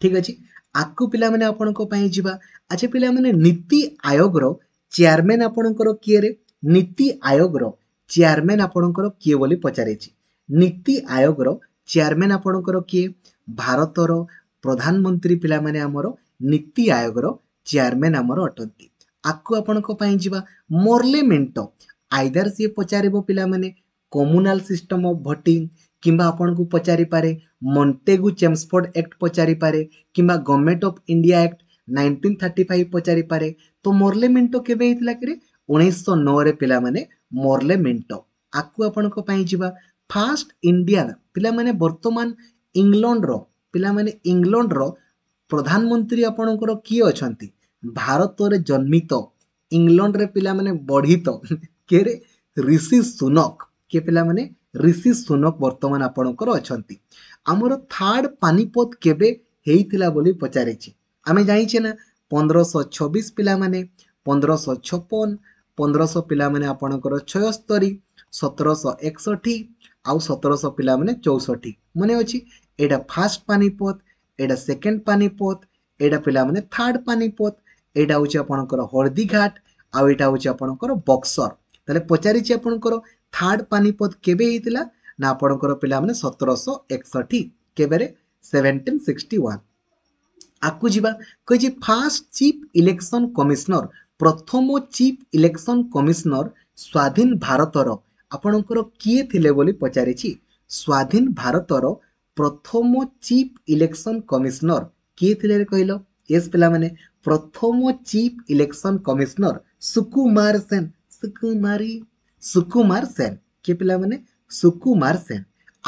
ठीक अछि आकु पिला माने आपणको पई जीवा अच्छा पिला माने नीति आयोग रो चेयरमैन आपणकर किए रे नीति आयोग रो चेयरमैन आपणकर किए बोली पचारे छी नीति आयोग रो चेयरमैन आपणकर किए भारत रो प्रधानमंत्री पिला माने हमरो नीति आयोग रो चेयरमैन हमरो अटंती आकु आपणको पई जीवा मोरले मेंटो आइदर से पचारेबो पिला माने कम्युनल सिस्टम ऑफ वोटिंग किंबा आपण को पचारि पारे मॉन्टेगू चेम्सफोर्ड एक्ट पचारि पारे किंबा government of India act nineteen thirty five पचारि पारे तो मोरले मेंटो केबे हितला करे उन्नीस सौ नौ रे पिला माने मोरले मेंटो आकु आपण को पई जीवा फर्स्ट इंडियन पिला माने वर्तमान इंग्लैंड रो पिला माने इंग्लैंड रो प्रधानमंत्री आपण को की अछंती भारत रे जन्मित इंग्लैंड रे पिला माने बढ़ित के रे ऋषि सुनक के पिला माने ऋषि सुनक वर्तमान आपणकर अछंती हमरो थर्ड पानीपत केबे हेइतिला बोली पचारे छी आमे जाई छे ना पंद्रह सौ छब्बीस पिला माने पंद्रह सौ छप्पन पंद्रह सौ पिला माने आपणकर छिहत्तर सत्रह सौ इकसठ आउ सत्रह सौ पिला माने चौसठ माने अछि एडा फर्स्ट पानीपत एडा सेकंड पानीपत एडा पिला माने थर्ड पानीपत एडा होछि आपणकर हळदी घाट आउ एटा होछि आपणकर बक्सर तले पचारी छी आपणकर थर्ड पानीपत केबे हेतिला ना आपणकर पिला माने सत्रह सौ इकसठ केबे रे सत्रह सौ इकसठ आकु जीवा कहि जे फर्स्ट चीफ इलेक्शन कमिश्नर प्रथम चीफ इलेक्शन कमिश्नर स्वाधीन भारत रो आपणकर किए थिले बोली पचारे छी स्वाधीन भारत रो प्रथम चीफ इलेक्शन कमिश्नर किए थिले रे कहिलो एस पिला माने प्रथम chief election commissioner Sukumar Sen Sukumari Sukumar Sen के पिला माने सुकुमार सेन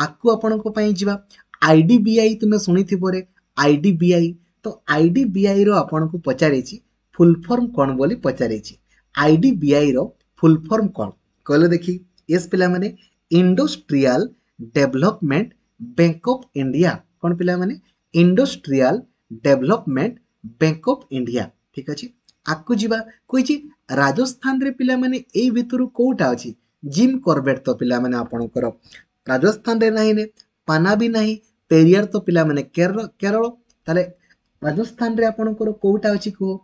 आकु आपण को पई जीवा आईडीबीआई तुमे सुनिथिबो रे आईडीबीआई तो आईडीबीआई रो आपण को पचारे छी फुल फॉर्म कोन बोली पचारे छी आईडीबीआई रो फुल फॉर्म कोन कहले देखि एस पिला माने industrial development bank of India कोन पिला माने industrial development bank of India ठीक अछि आकु जीवा कोइ छी राजस्थान रे पिला माने एई भितरु कोटा अछि जिम कॉर्बेट तो पिला माने आपणकर राजस्थान रे नाही ने पाना भी नाही पेरियर तो पिला माने केरल केरल ताले राजस्थान रे आपणकर कोटा अछि को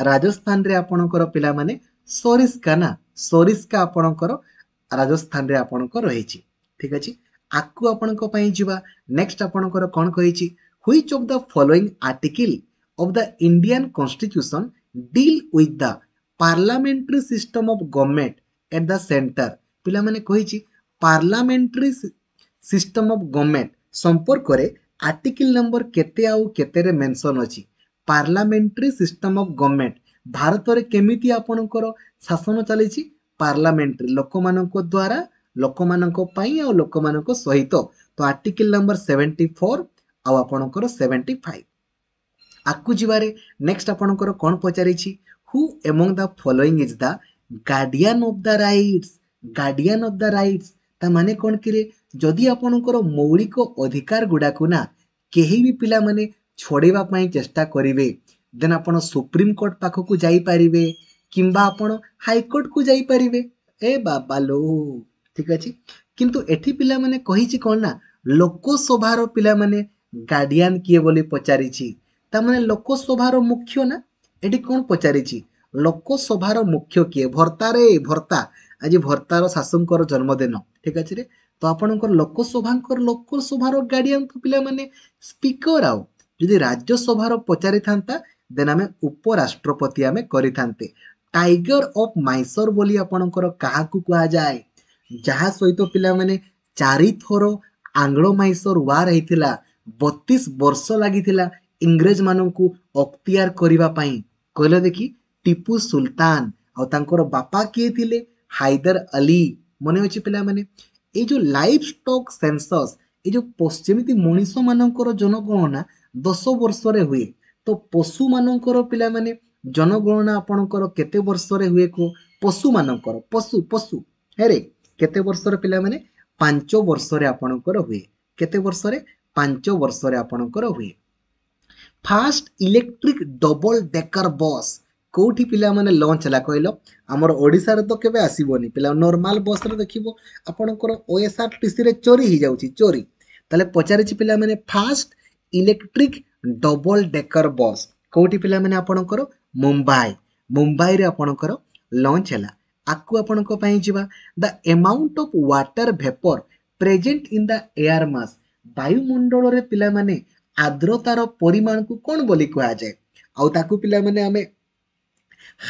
राजस्थान रे आपणकर पिला माने सोरिस्का ना सोरिस्का आपणकर राजस्थान रे आपणकर रही छी ठीक अछि आकु आपणको पई जीवा नेक्स्ट आपणकर कोन कहि छी which of the following article of the Indian constitution deal with the parliamentary system of government at the centre पिला माने कहि छी पार्लियामेंट्री सिस्टम ऑफ गवर्नमेंट संपर्क रे आर्टिकल नंबर केते आउ केते रे मेंशन अछि parliamentary system of government Bharat रे केमिति आपनकर शासन चली छी पार्लियामेंट्री लोकमानक द्वारा लोकमानक पई आ लोकमानक सहित तो आर्टिकल नंबर चौहत्तर आ आपनकर पचहत्तर आकु जिबारे नेक्स्ट आपनकर कोन पचारी छी Who among the following is the guardian of the rights? Guardian of the rights ता माने कोन किरे जदि आपनकर मौलिक अधिकार गुडाकु ना केही भी पिला माने छोड़ेबा पई चेष्टा करिवे देन आपन सुप्रीम कोर्ट पाखो को जाई परिवे किंबा आपन हाई कोर्ट को जाई परिवे ए बाबा लो ठीक अछि किंतु एठी पिला माने कहि छी कोन ना लोकसभा रो पिला माने गार्डियन किए बोली पचारि छी ता माने लोकसभा रो मुख्य ना एटी कोन पचारि छी लोकसभा रो मुख्य किए भर्ता रे भर्ता आज भर्ता रो शासन कर जन्मदिन ठीक अछि रे तो आपनकर लोकसभा कर लोकसभा रो गार्डियन तो पिला माने स्पीकर आउ यदि राज्यसभा रो पचारि थांता देन हमें उपराष्ट्रपति हमें करि थांते टाइगर ऑफ माइसोर बोली आपनकर कहा को कहा जाय जहां सहित तो पिला माने चारि थोरो आंग्लो माइसोर वार हेतिला बत्तीस वर्ष लागितिला इंग्रज माननकु अख्तियार करिबा पई कहले देखि टीपू सुल्तान और तांकर बापा किए थिले हायदर अली मने अछि पिला माने ए जो लाइफ स्टॉक सेंसस ए जो पश्चिमिति मनुष्य माननकर जनगणना दस वर्ष रे हुए तो पशु माननकर पिला माने जनगणना आपणकर केते वर्षरे हुए को पशु मानकर पशु पशु हेरे केते वर्षरे पिला माने पांच वर्षरे आपणकर हुए केते वर्षरे पांच वर्षरे आपणकर हुए। Fast electric double decker bus कोठी पिला माने लॉन्च ला कहलो हमर ओडिसा रे तो केबे आसीबोनी पिला नॉर्मल बस रे देखिबो आपणकर ओएसआरटीसी रे चोरी ही जाउची चोरी तले पचारे छि पिला माने fast electric double decker bus कोठी पिला माने आपणकर मुंबई मुंबई रे आपणकर लॉन्च है आपको आपणको पई जीवा the amount of water vapour present in the air mass वायुमंडल रे पिला माने आर्द्रतार परिमाण को कौन बोली कहा जाए आउ ताकू पिला माने हमें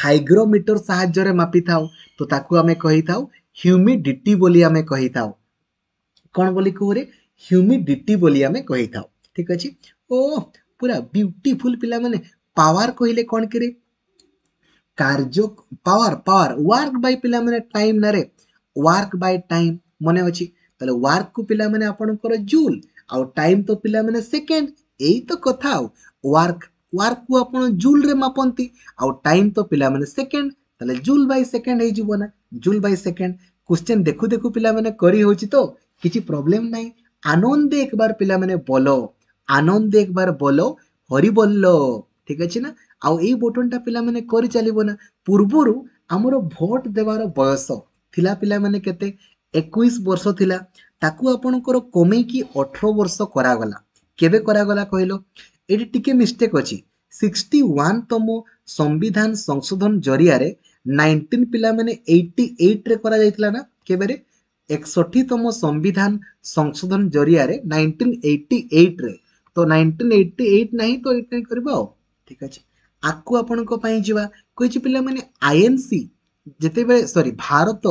हाइग्रोमीटर साहाय्य रे मापी थाउ तो ताकू हमें कही थाउ ह्यूमिडिटी बोली हमें कही थाउ कौन बोली कहू रे ह्यूमिडिटी बोली हमें कही थाउ ठीक अछि। ओ पूरा ब्यूटीफुल पिला माने पावर कहिले कौन करे कार्य पावर पावर वर्क बाय पिला माने टाइम ना रे वर्क बाय टाइम मने अछि तले वर्क को पिला माने आपन कर जूल आउ टाइम तो पिला माने सेकेंड यही तो कथा वर्क वर्क को आपण जूल रे मापंती आउ टाइम तो पिला माने सेकेंड तले जूल बाय सेकेंड हे जीवो ना जूल बाय सेकेंड क्वेश्चन देखु देखु पिला माने करी होची तो किछि प्रॉब्लम नाही। आनंद एक बार पिला माने बोलो आनंद एक बार बोलो हरि बोलो ठीक अछि ना आउ ए बटन टा पिला माने करी चलिबो ना। पूर्वरु हमरो वोट देवार बयस थिला पिला माने केते इक्कीस वर्ष थिला ताकू आपणकर कमे की अठारह वर्ष करागला केबे करागला कहलो एटी टिके मिस्टेक अछि इकसठ तम संविधान संशोधन जरिया रे उन्नीस पिला माने अठासी रे करा जाइतला ना केबे रे इकसठ तम संविधान संशोधन जरिया रे उन्नीस सौ अठासी रे तो उन्नीस सौ अठासी नाही तो एटी करबा ठीक अछि। आकू आपणको पई जीवा कोइछि पिला माने आईएनसी जेतेबे सॉरी भारत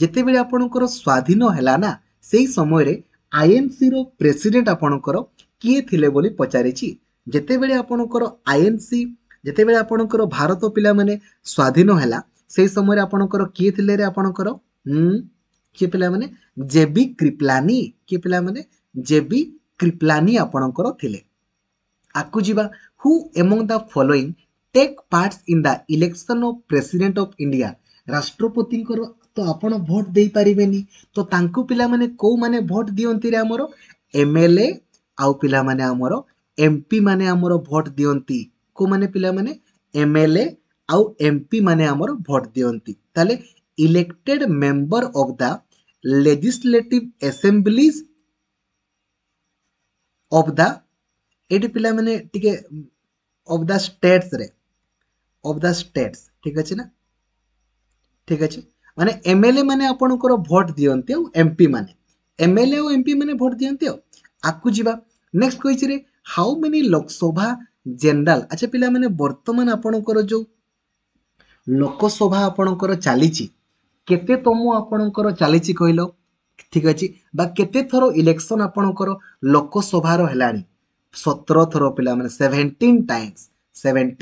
जेते बेले आपणकर स्वाधीन हैला ना सेही समय रे आईएनसी रो प्रेसिडेंट आपणकर किए थिले बोली पचारे छी जेते बेले आपणकर आईएनसी जेते बेले आपणकर भारत पिला माने स्वाधीन हैला सेही समय रे आपणकर किए थिले रे आपणकर हम के पिला माने जेबी कृपलानी के पिला माने जेबी कृपलानी आपणकर थिले। आकु जीवा who among the following take parts in the election of president of India राष्ट्रपति तो आपण वोट दे पारिबेनी तो तांकु पिला माने को माने वोट दियंती रे हमरो एमएलए आउ पिला माने हमरो एमपी माने हमरो वोट दियंती को माने पिला माने एमएलए आउ एमपी माने हमरो वोट दियंती ताले elected member of the legislative assemblies of the एडी पिला माने टिके ऑफ द स्टेट्स रे ऑफ द स्टेट्स ठीक अछि ना ठीक अछि माने एमएलए माने आपणकर वोट दियंती आ एमपी माने एमएलए ओ एमपी माने वोट दियंती आकु जीवा नेक्स्ट कोइ छी रे हाउ मेनी लोकसभा जनरल अच्छा पिला माने वर्तमान आपणकर जो लोकसभा आपणकर चाली छी केते तमो आपणकर चाली छी कहलो ठीक अछि बा केते थरो इलेक्शन आपणकर लोकसभा रो हेलानी सत्रह थरो पिला माने सत्रह टाइम्स सत्रह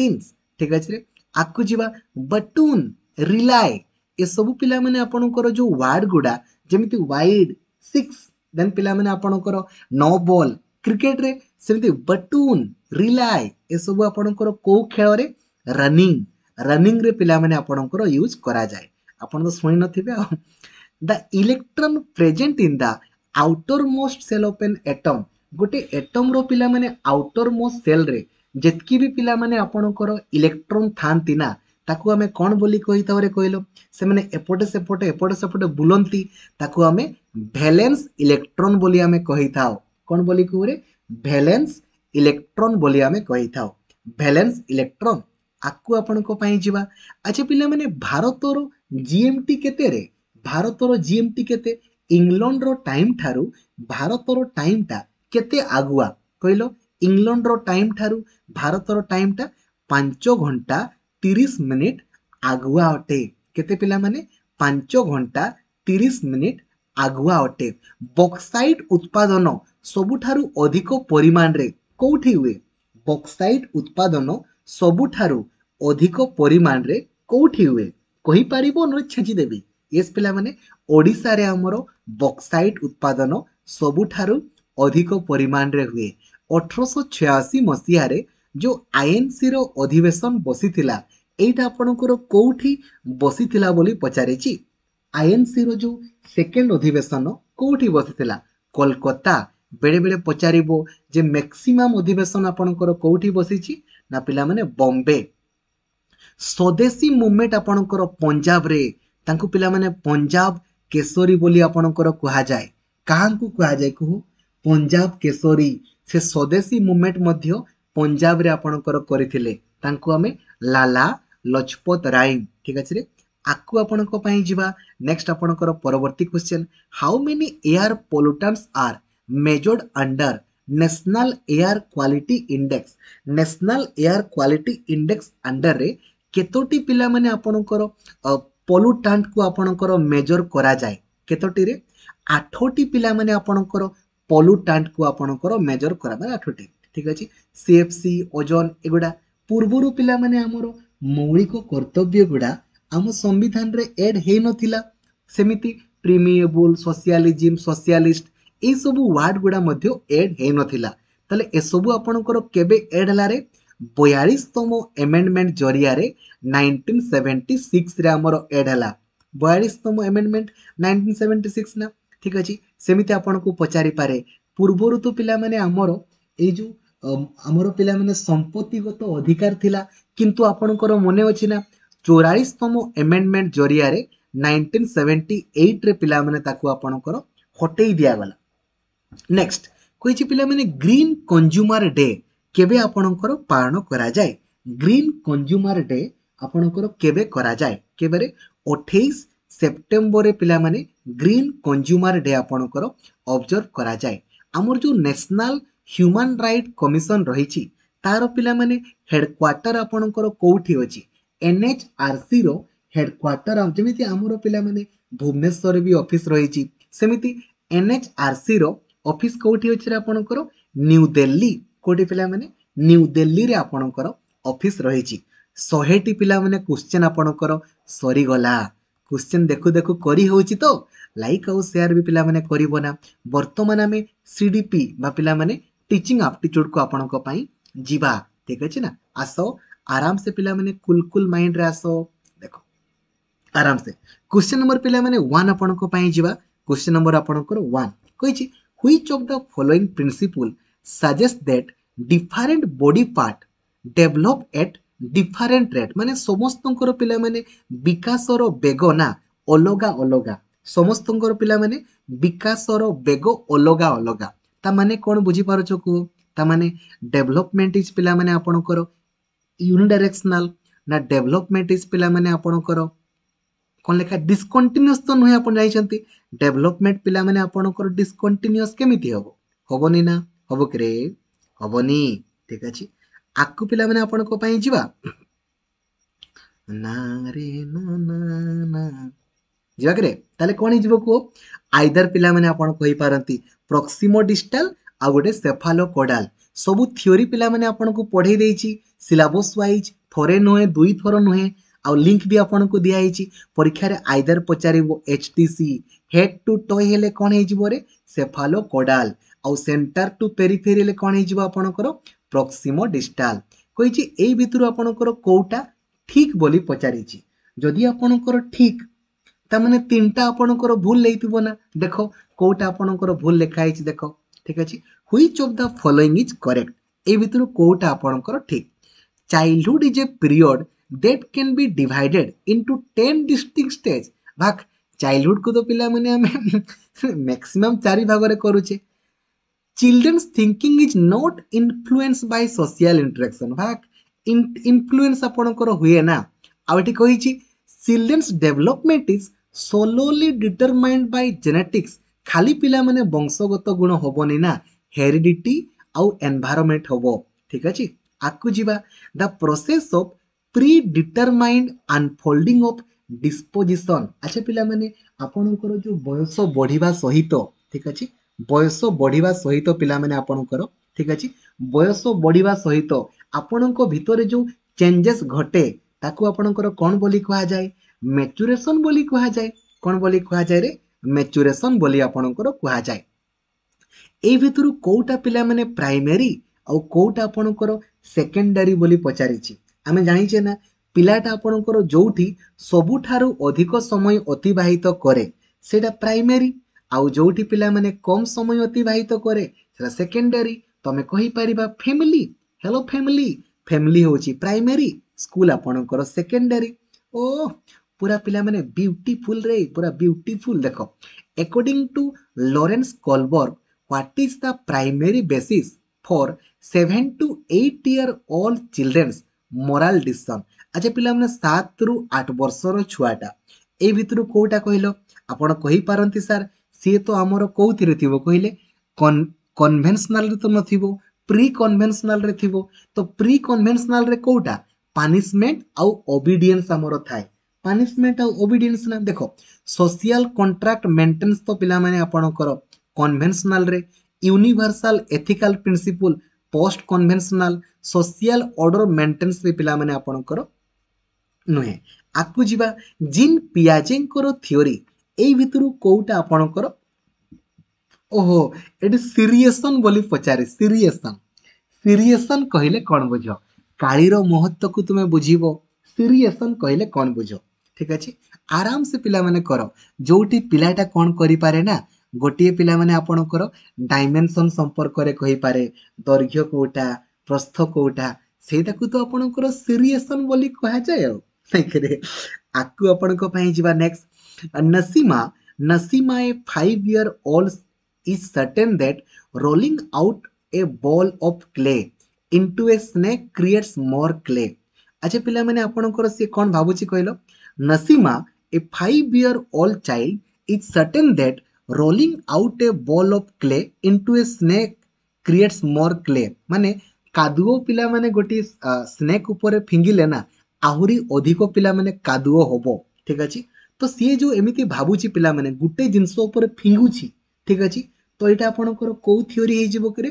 ठीक अछि रे। आकु जीवा बटून रिलाय ये सब पिला माने आपणकर जो वार्ड गुडा जेमिति वाइड सिक्स देन पिला माने आपणकर नौ बॉल क्रिकेट रे सेमिति बटून रिलाय ये सब आपणकर को खेल रे रनिंग रनिंग रे पिला माने आपणकर यूज करा जाय आपण तो सुनि नथिबे the electron present in the outermost shell of an atom गोटे एटम रो पिला माने आउटर मोस्ट सेल रे जेतकी भी पिला माने आपणकर इलेक्ट्रॉन थांती ना ताकू आमे कौन बोली कही था रे कहलो से माने एपोटे सेपोटे एपोटे सेपोटे बुलंती ताकू आमे वैलेंस इलेक्ट्रॉन बोली आमे कही था कौन बोली कहू रे वैलेंस इलेक्ट्रॉन बोली आमे कही था वैलेंस इलेक्ट्रॉन। आकू आपण को पई जीवा अच्छा पिला माने भारत रो जीएमटी केते रे भारत रो जीएमटी केते इंग्लैंड रो टाइम थारु भारत रो टाइम टा केते आगुआ कहलो इंग्लैंड रो टाइम थारु भारत रो टाइम टा पाँच घंटा तीस मिनिट आगुआ अटे केते पिला माने पाँच घंटा तीस मिनिट आगुआ अटे। बॉक्साइट उत्पादन सबुठारु अधिक परिमाण रे कोठी हुए बॉक्साइट उत्पादन सबुठारु अधिक परिमाण रे कोठी हुए कहि पारिबो न छेजी देबी यस पिला माने ओडिसा रे हमरो बॉक्साइट उत्पादन सबुठारु अधिक परिमाण रे हुए। अठारह सौ छियासी मसीहा रे जो आईएनसी रो अधिवेशन बसीथिला एटा आपणकर कोठी बसीथिला बोली पचारिछि। आईएनसी रो जो सेकेंड अधिवेशन कोठी बसीथिला कोलकाता। बेले बेले पचारिबो जे मैक्सिमम अधिवेशन आपणकर कोठी बसीछि ना पिला माने बॉम्बे। स्वदेशी मूवमेंट आपणकर पंजाब रे, तांकु पिला माने पंजाब केसरी बोली आपणकर कहा जाय। काहांकु कहा जाय कहू? पंजाब केसरी। से स्वदेशी मूवमेंट मध्य पंजाब रे आपणकर करथिले, तांकु आमे लाला लजपत राय। ठीक अछि रे, आकु आपणक पई जीवा। नेक्स्ट आपणकर परवर्ती question, how many air pollutants are measured under national air quality index? National air quality index under रे केतोटी पिला माने आपणकर पोल्यूटेंट को आपणकर मेजर करा जाय? केतोटी रे? आठोटी पिला माने आपणकर पोल्यूटेंट को आपणकर मेजर करा माने आठोटी। ठीक अछि, सीएफसी, ओजोन एगुडा पूर्वरु पिला माने हमरो मौलिक कर्तव्य गुडा आम संविधान रे एड हे नथिला। सेमिति प्रीमिएबल, सोशियालिज्म, सोशियालिस्ट ए सब वार्ड गुडा मध्ये एड हे नथिला। तले ए सब आपनकर केबे एड हला रे? बयालीस तम अमेंडमेंट जरिया रे नाइनटीन सेवेंटी सिक्स रे हमरो एड हला। बयालीस तम अमेंडमेंट नाइनटीन सेवेंटी सिक्स ना। ठीक अछि, सेमिति आपनको पचारि पारे पूर्वरु तो पिला माने हमरो ए जो आमर पे संपत्तिगत तो अधिकार थिला, किंतु आपणकर मन अच्छी ना चौरालीस तम एमेंडमेंट जरिया रे नाइनटीन सेवेंटी एट रे पिला माने ताकु आपणकर हटई दिया गला। नेक्स्ट कहि पिला माने ग्रीन कंज्यूमर डे केबे आपणकर पालन करा जाय? ग्रीन कंज्यूमर डे आपणकर केबे करा जाय? केबे रे? अट्ठाईस सेप्टेम्बर रे पिला माने ग्रीन कंज्यूमर डे आपणकर ऑब्जर्व करा जाय। आमर जो नेशनल ह्यूमन राइट कमिशन रही तार पे हेडक्वार्टर आपणकर कौटी अच्छी? एनएचआरसी रो हेडक्वार्टर जमी आमर पे भुवनेश्वर भी ऑफिस रही। सेमती एनएचआरसी रो ऑफिस कौटी अच्छे? आपणकर न्यू दिल्ली। कौटी पे न्यू दिल्ली रे आपणकर ऑफिस रही। शहेटी पे क्वेश्चन आपणकर सरीगला। क्वेश्चन देखु देखु करी हो तो लाइक आउ शेयर भी पे करना। बर्तमान आम सीडीपी बा पिला माने टीचिंग आप्टिट्यूड को आपणक पई जीवा। ठीक अछि ना, आसो आराम से पिला माने कुल कुल माइंड रे आसो। देखो आराम से क्वेश्चन नंबर पिला माने वन आपणक पई जीवा। क्वेश्चन नंबर आपणकर वन कहि छि, which of the following principle suggest that different body part develop at different rate? माने समस्तनकर पिला माने विकासर बेग ना अलगा अलगा। समस्तनकर पिला माने विकासर बेग अलगा अलगा। ता माने कोन बुझी पारछ को? ता माने डेवलपमेंट इज पिला माने आपणकर यूनिडायरेक्शनल ना डेवलपमेंट इज पिला माने आपणकर कोन लेखा डिसकंटीन्यूअस तो न होय। आपण जाइछंती डेवलपमेंट पिला माने आपणकर डिसकंटीन्यूअस केमिति होबो? होबोनी ना? होबो करे? होबोनी। ठीक अछि, आकु पिला माने आपणको पई जीवा। ना रे ना ना ना जीवा करे? ताले कोन जीवो को? आइदर पिला माने आपण कहि पारंती प्रोक्सिमो डिस्टल आ गोटे सेफालो कोडाल। सबु थ्योरी पिला माने आपण को पढै दैछि सिलेबस वाइज, थोरे नोए दुई थोर नोए। आ लिंक भी आपण को दिया आइछि। परीक्षा रे आइदर पचारिबो एचटीसी हेड टू टॉय हेले कोन हे जीवो रे? Cephalocaudal. आ सेंटर टू पेरिफेरी हेले कोन हे जीवो आपण को? Proximodistal. कहि छि एई भितरु आपण को कोटा ठीक बोली पचारिछि। जदि आपण को ठीक ताने तीन टा आपणकर भूल लेथिबो ना। देखो कोटा आपणकर भूल लेखाई छि। देखो ठीक अछि, which of the following is correct? ए भितरु कोटा आपणकर ठीक? Childhood is a period that can be divided into ten distinct stage. भाग चाइल्डहुड को तो पिला माने हम मैक्सिमम चारि भाग रे करू छे। Children's thinking is not influenced by social interaction. भाग इन्फ्लुएंस आपणकर हुए ना। आउटी कहि छि children's development is solely determined by genetics. खाली पिला माने वंशगत गुण होबोनी ना, हेरिडिटी आउ एनवायरनमेंट होबो। ठीक अछि, आकु जीवा। The process of predetermined unfolding of disposition. अच्छा पिला माने आपनकर जो बयस बढ़िबा सहित, ठीक अछि, बयस बढ़िबा सहित पिला माने आपनकर, ठीक अछि, बयस बढ़िबा सहित आपनक भितरे जो चेंजेस घटे ताकु आपनकर कोन बोली कहा जाय? मैचुरेशन बोली कहा जाए। कौन बोली कहा जाए रे? मैचुरेशन बोली आपणकर कहा जाए। ए भितरु कोटा पिला माने प्राइमरी और कोटा आपणकर सेकेंडरी बोली पचारिछि? आमे जानिछे ना पिलाटा आपणकर जोठी सबुठारु अधिक समय अतिबाहित करे सेटा प्राइमरी, आउ जोठी पिला माने कम समय अतिबाहित करे सेटा सेकेंडरी। तमे कहि परिबा फैमिली, हेलो फैमिली, फैमिली होची प्राइमरी, स्कूल आपणकर सेकेंडरी। ओ पूरा पिला माने ब्यूटीफुल रे, पूरा ब्यूटीफुल। देखो according to Lawrence Kohlberg what is the primary basis for seven to eight year old children's moral decision. अच्छा पिला माने सात रु आठ वर्षर छुआटा ए भितर कोटा कहलो आपण कहि पारंती सर सी तो हमर कोथि रे थिबो कहिले कन्वेंशनल रे तो नथिबो, प्री कन्वेंशनल रे थिबो। तो प्री कन्वेंशनल रे कोटा पनिशमेंट आउ ओबेडिएंस हमर थाए, पनिशमेंट आउ ओबेडिएंस ना। देखो सोशल कॉन्ट्रैक्ट मेंटेनेंस तो पिला माने आपण करो कन्वेंशनल रे, universal ethical principle post conventional, social order maintenance रे पिला माने आपण करो नुहे। आपको जीवा जिन पियाजेंकर थीओरी ए भितर कोटा आपणकर ओहो एडी सीरियसन बोली पचारे। सीरियसन सीरियसन कहले कोन बुझो? कालीरो महत्व को तुमे बुझिबो। सीरियसन कहले कोन बुझो? ठीक अछि, आराम से पिला माने करो। जोठी पिलाटा कोन करि पारे ना, गोटिए पिला माने आपणकर डायमेंशन संपर्क रे कहि पारे, दर्घ्य कोटा प्रस्थ कोटा, सेटा को तो आपणकर सीरियसन बोली कहा जाय। आकु अपन को पई जीवा next. Nasima Nasima a five year old is certain that rolling out a ball of clay into a snake creates more clay. अच्छा पिला माने आपनकर से कोन भाबुची कहलो? Nasima a five year old child is certain that rolling out a ball of clay into a snake creates more clay. माने कादुओ पिला माने गोटी स्नेक ऊपर फिंगिले ना, आहुरी अधिक पिला माने कादुओ होबो। ठीक अछि, तो सी जो एमिति भाबुची पिला माने गुटे जिंस ऊपर फिंगुची। ठीक अछि, तो एटा आपनकर को थ्योरी हे जिवो करे?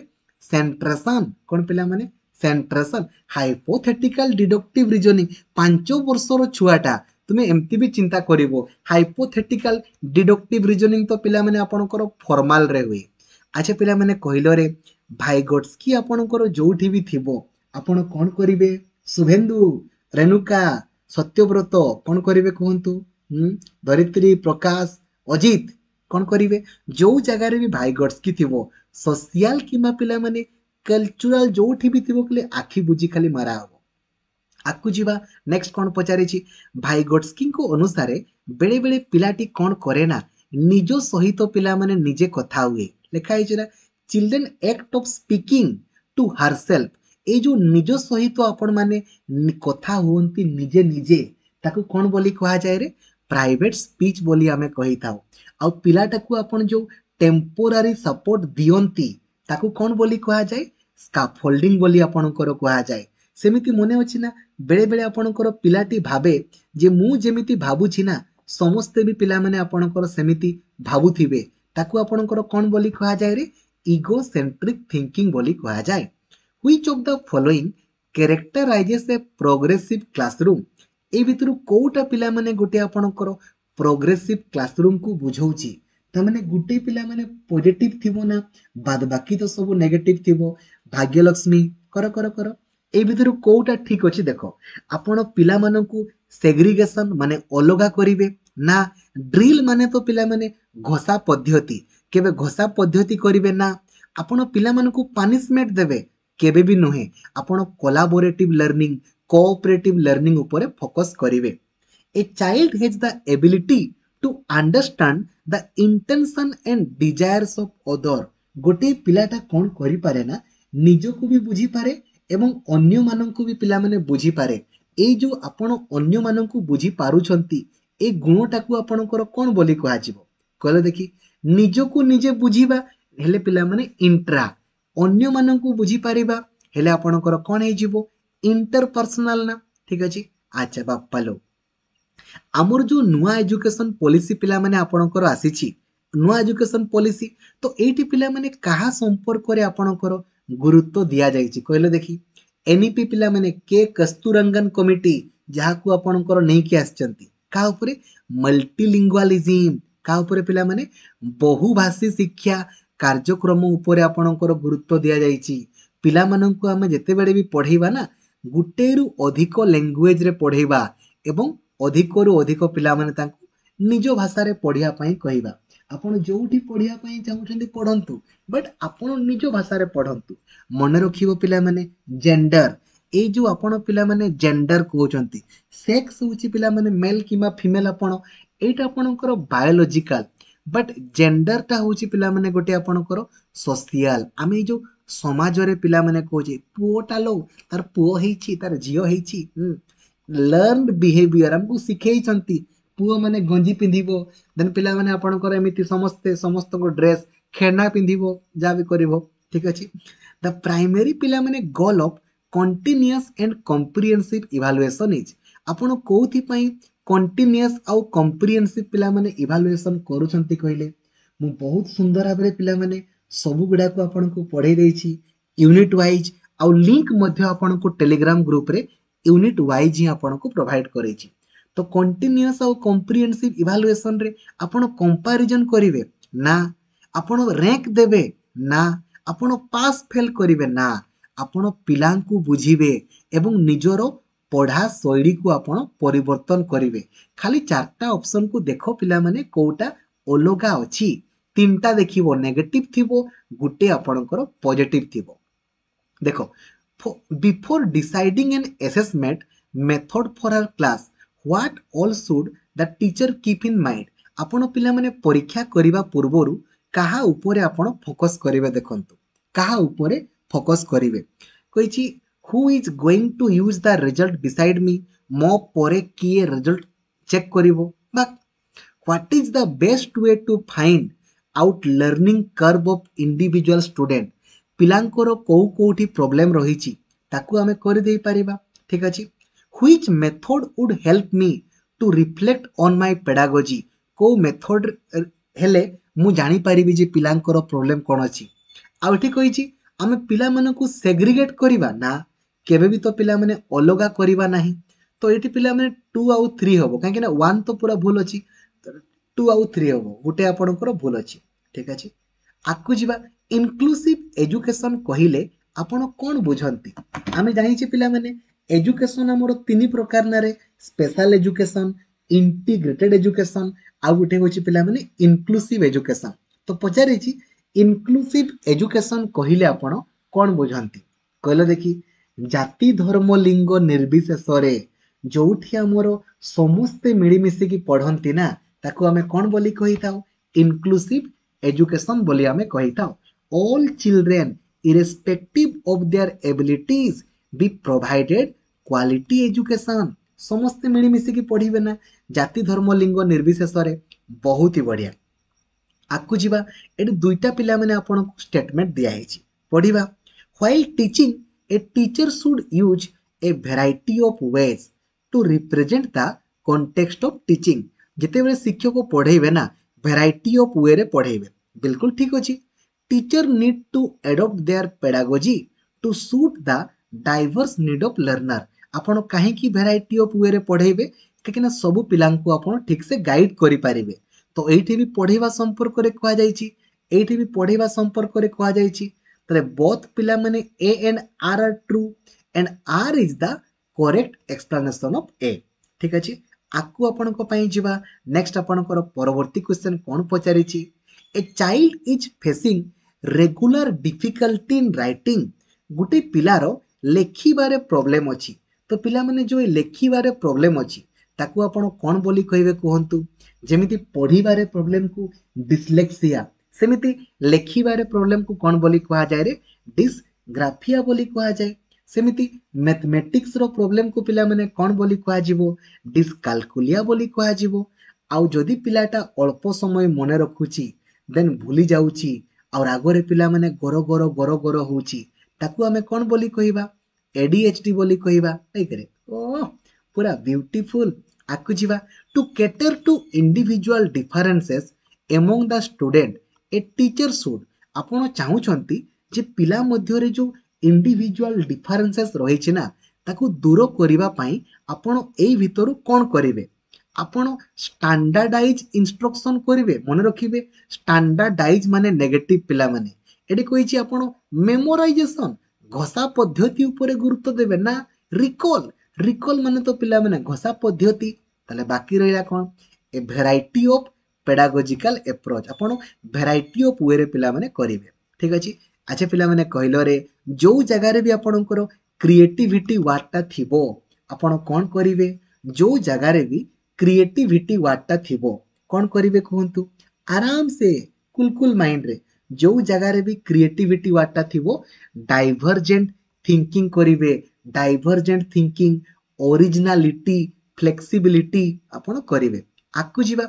सेंट्रेशन। कोन पिला माने? Centration, hypothetical deductive reasoning. पांचो वर्षर छुआटा तुमे एमति भी चिंता करिवो। हाइपोथेटिकल डिडक्टिव रीजनिंग तो पिला माने आपनकर फॉर्मल रे होई। अच्छा पिला माने कहिलो रे भाइगोट्स्की आपनकर जोठी भी थिबो आपण कोन करिवे? शुभेंदु, रेणुका, सत्यव्रत कौन करेंगे कहतु? धरित्री, प्रकाश, अजित कौन करेंगे? जो जगार भी भाइगोट्स्की थी सोशियाल कि पिला माने कल्चरल जो भी थी आखि बुझी खाली मारा हम। आपको जीवा नेक्स्ट कौन पचारिछि? भाइगोट्स्की को अनुसार बेले बेले पिलाटी कौन करे ना, निज सहित तो पिला माने निजे कथा हुए। लिखाई ना children act of speaking to herself. ए जो निज सहित तो आपण माने कथा हुंती निजे निजे ताकू कोन बोली कहा जाय रे? प्राइवेट स्पीच बोली हमें कहि थाउ। आ पिलाटा को आपण जो टेम्पोरारी सपोर्ट दियंती ताकू कोन बोली कहा जाय? स्काफोल्डिंग बोली आपण कर कहा जाय। सेमिति मने अछि ना बेले बेले आपण कर पिलाटी भाबे जे मु जेमिति भाबु छी ना समस्ते भी पिला माने आपण कर सेमिति भाबुथिबे, ताकू आपण कर कोन बोली कहा जाय रे? इगो सेंट्रिक थिंकिंग बोली कहा जाय। Which of the following characterizes a progressive classroom? ए भितर कोटा पिला माने गुटे आपण करो प्रोग्रेसिव क्लासरूम को बुझौची। त माने गुटे पिला माने पॉजिटिव थिबो ना, बाद बाकी तो सब नेगेटिव थिबो। भाग्यलक्ष्मी करो करो करो ए भितर कोटा ठीक अछि? देखो आपण पिला मानकू सेग्रीगेशन माने अलगा करिवे ना, ड्रिल माने तो पिला माने घोषा पद्धति केबे घोषा पद्धति करिवे ना, आपण पिला मानकू पनिशमेंट देबे केबे भी नुहे। आपण कोलाबोरेटिव लर्निंग, कोऑपरेटिव लर्निंग ऊपर फोकस करिवे। A child has the ability to understand the intention and desires of other. गोटे पिलाटा कोन करि पारे ना, निजो को भी बुझी पारे एवं अन्य मानन को भी पिला माने बुझी पारे। ए जो आपण अन्य मानन को बुझी पारुछंती ए गुणटा को आपणकर कोन बोली कहा जिवो? कहले देखि निजो को निजे बुझीबा हेले पिला माने इंट्रा, अन्य मानन को बुझी पारिबा हेले आपणकर कोन हे जिवो? इंटरपर्सनल ना। ठीक अछि, अच्छा बाप्पा लो आमर जो नुवा एजुकेशन पॉलिसी पिला माने आपणकर आसी छी, नुवा एजुकेशन पॉलिसी तो एटी पिला माने कहा संपर्क रे आपणकर गुरुत्व दिया जाई छी? कहले देखि एनईपी पिला माने के कस्तूरंगन कमिटी जहा को आपणकर नै के आछंती का ऊपर मल्टीलिंगुअलिज्म, का ऊपर पिला माने बहुभाषी शिक्षा कार्यक्रम उपर आपणकर गुरुत्व दिया जाई छी। पिला मानन को हम जते बेडे भी पढ़ेबा ना गुटे रु अधिक लैंग्वेज रे पढ़ेबा एवं अधिक रु अधिक पिला माने तांको निज भाषा रे पढ़िया पई कहिबा। आपण जोठी पढ़िया पई चाहुछंती पढ़ंतु, बट आपण निज भाषा रे पढ़ंतु। मन रखिबो पिला माने जेंडर, ए जो आपण पिला माने जेंडर कहउछंती, सेक्स होउची पिला माने मेल किमा फीमेल, आपण एटा आपणकर बायोलॉजिकल, बट जेंडर ता होउची पिला माने गोटे आपणकर सोशल। आमे जो समाज रे पिला माने कोजे पुओटा लो तार पुओ हेची तार झियो हेची, लर्नड बिहेवियर हमकु सिखेई चंती। पुओ माने गंजी पिंधिबो, देन पिला माने आपण कर एमिति समस्ते समस्त को ड्रेस खेना पिंधिबो, जा भी करिवो, ठीक अछि। द प्राइमरी पिला माने goal of continuous and comprehensive evaluation is. आपण कोथि पई कंटीन्यूअस आउ कॉम्प्रिहेंसिव पिला माने इवैल्यूएशन करू चंती कहिले। मु बहुत सुंदर आबरे पिला माने सबु गुडा को आपण को पढ़े देछि यूनिट वाइज, आ लिंक मध्य आपण को टेलीग्राम ग्रुप रे यूनिट वाइज ही आपण को प्रोवाइड करै छी। तो कंटीन्यूअस और कॉम्प्रिहेंसिव इवैल्यूएशन रे आपण कंपैरिजन करिवे ना, आपण रैंक देबे ना, आपण पास फेल करिवे ना, आपण पिलां को बुझीबे एवं निजरो पढ़ा शैली को आपण परिवर्तन करिवे। खाली चारटा ऑप्शन को देखो पिला माने कोटा अलगा अछि, तीनटा देखिबो नेगेटिव थिबो, गुटे आपणकर पॉजिटिव थिबो। देखो, before deciding an assessment method for our class what all should the teacher keep in mind. आपण पिला माने परीक्षा करिवा पूर्वरु काहा उपरे आपण फोकस करिवे, देखंतु काहा उपरे फोकस करिवे कहिछि। Who is going to use the result decide me, मो परे किए रिजल्ट चेक करिवो। बा what is the best way to find out learning curve of individual student. पिलांकोर को कोठी प्रॉब्लम रहिछि ताकू हमें कर देई परिबा, ठीक अछि। Which method would help me to reflect on my pedagogy. को मेथड हेले मु जानि परिबी जे पिलांकोर प्रॉब्लम कोन अछि। आ ठीक कहिछि हमें पिला मानकू सेग्रीगेट करिवा ना, केबे भी तो पिला माने अलगा करिवा नाही। तो एठी पिला माने टू आउ थ्री होबो, काहे कि ना वन तो पूरा भूल अछि, टू आउ थ्री हम गोटे आपणकर भूल अच्छी, ठीक अच्छे। आगू जावा इनक्लूसिव एजुकेशन कहले आपण कौन बुझंती। आम जानी पिला माने एजुकेशन आमर तीन प्रकार ना, स्पेशल एजुकेशन, इंटीग्रेटेड एजुकेशन, आउ गोटे हूँ पिला माने इनक्लूसिव एजुकेशन। तो पचारे इनक्लूसिव एजुकेशन कहले आपण कौन बुझंती कहल देखी। जाति धर्म लिंग निर्विशेष जोठी आमर समस्ते मिलमिशिकी पढ़ती ना, ताकू हमें कौन बोली कही था, इनक्लूसिव एजुकेशन बोली हमें कही था। All children irrespective of their abilities be provided quality education. समस्ते मिलमिशिकी पढ़वे ना, जाति धर्म लिंग निर्विशेष, बहुत ही बढ़िया। आगू जावा ये दुईटा पिला मैंने आपन को स्टेटमेंट दिया है पढ़वा। While teaching a teacher should use a variety of ways to represent the context of teaching. जिते बड़े शिक्षक पढ़ेबे ना भेराइटी ऑफ वे रे पढ़ेबे, बिल्कुल ठीक अछि। Teacher need to adopt their pedagogy to suit the diverse need of learner. आपण काहे की भेराइटी ऑफ वे रे पढ़ेबे, किके ना सब पिलां को आपण ठीक से गाइड करि पारिबे। तो एठी भी पढ़ेबा संपर्क रे कहवा जायछि, एठी भी पढ़ेबा संपर्क रे कहवा जायछि। तरे बोथ पिला माने A and R are true and R is the correct explanation of A, ठीक अछि। आकु आपण को पई जीवा नेक्स्ट आपण को परवर्ती क्वेश्चन कोन पचारि छी। A child is facing regular difficulty in writing. गुटे पिलारो लेखिबारे प्रॉब्लम अछि, तो पिला माने जो लेखिबारे प्रॉब्लम अछि ताकू आपण कोन बोली कहबे कहंतु। जेमिति पढिबारे प्रॉब्लम को डिसलेक्सिया, सेमिति लेखिबारे प्रॉब्लम को कोन बोली कहा जाय रे, डिसग्राफिया बोली कहा जाय। सेमिति मैथमेटिक्स रो प्रॉब्लम को पिला माने कोन बोली कहा जीवो, डिस्काल्कुलिया बोली कहा जीवो। आउ जदी पिलाटा अल्प समय मने रखुची देन भूली जाउची और आगरे पिला माने गोरो गोरो गोरो गोरो होउची, ताकू हमें कोन बोली कहिबा, एडीएचडी बोली कहिबा, ठीक करे। ओ पूरा ब्यूटीफुल। आकु जीवा to cater to individual differences among the student a teacher should. आपण चाहू छंती जे पिला मध्य रे जो इंडिविजुअल डिफरेंसेस रही ना, ताकू दूर करने आपण यही भितर कौन करेंगे, आपण स्टैंडर्डाइज इंस्ट्रक्शन करेंगे। मन रखिए स्टैंडर्डाइज माने नेगेटिव पिला माने, ये कही आपण मेमोराइजेशन घसा पद्धति गुरुत्व देवे ना, रिकॉल रिकॉल माने तो पिला माने घोषा पद्धति तले बाकी रहिला कोन a variety of pedagogical approach आपण भेराइटी ऑफ वे रे पिला माने करिवे ठीक अछि। अच्छा पिला माने कहलो रे जो जगह रे भी आपण को क्रिएटिविटी वाटा थिबो आपण कोन करिवे जो जगह रे भी क्रिएटिविटी वाटा थिबो कोन करिवे कहंतु आराम से कुलकुल माइंड रे जो जगह रे भी क्रिएटिविटी वाटा थिबो डाइवर्जेंट थिंकिंग करिवे डाइवर्जेंट थिंकिंग ओरिजिनालिटी फ्लेक्सिबिलिटी आपण करिवे। आकु जीवा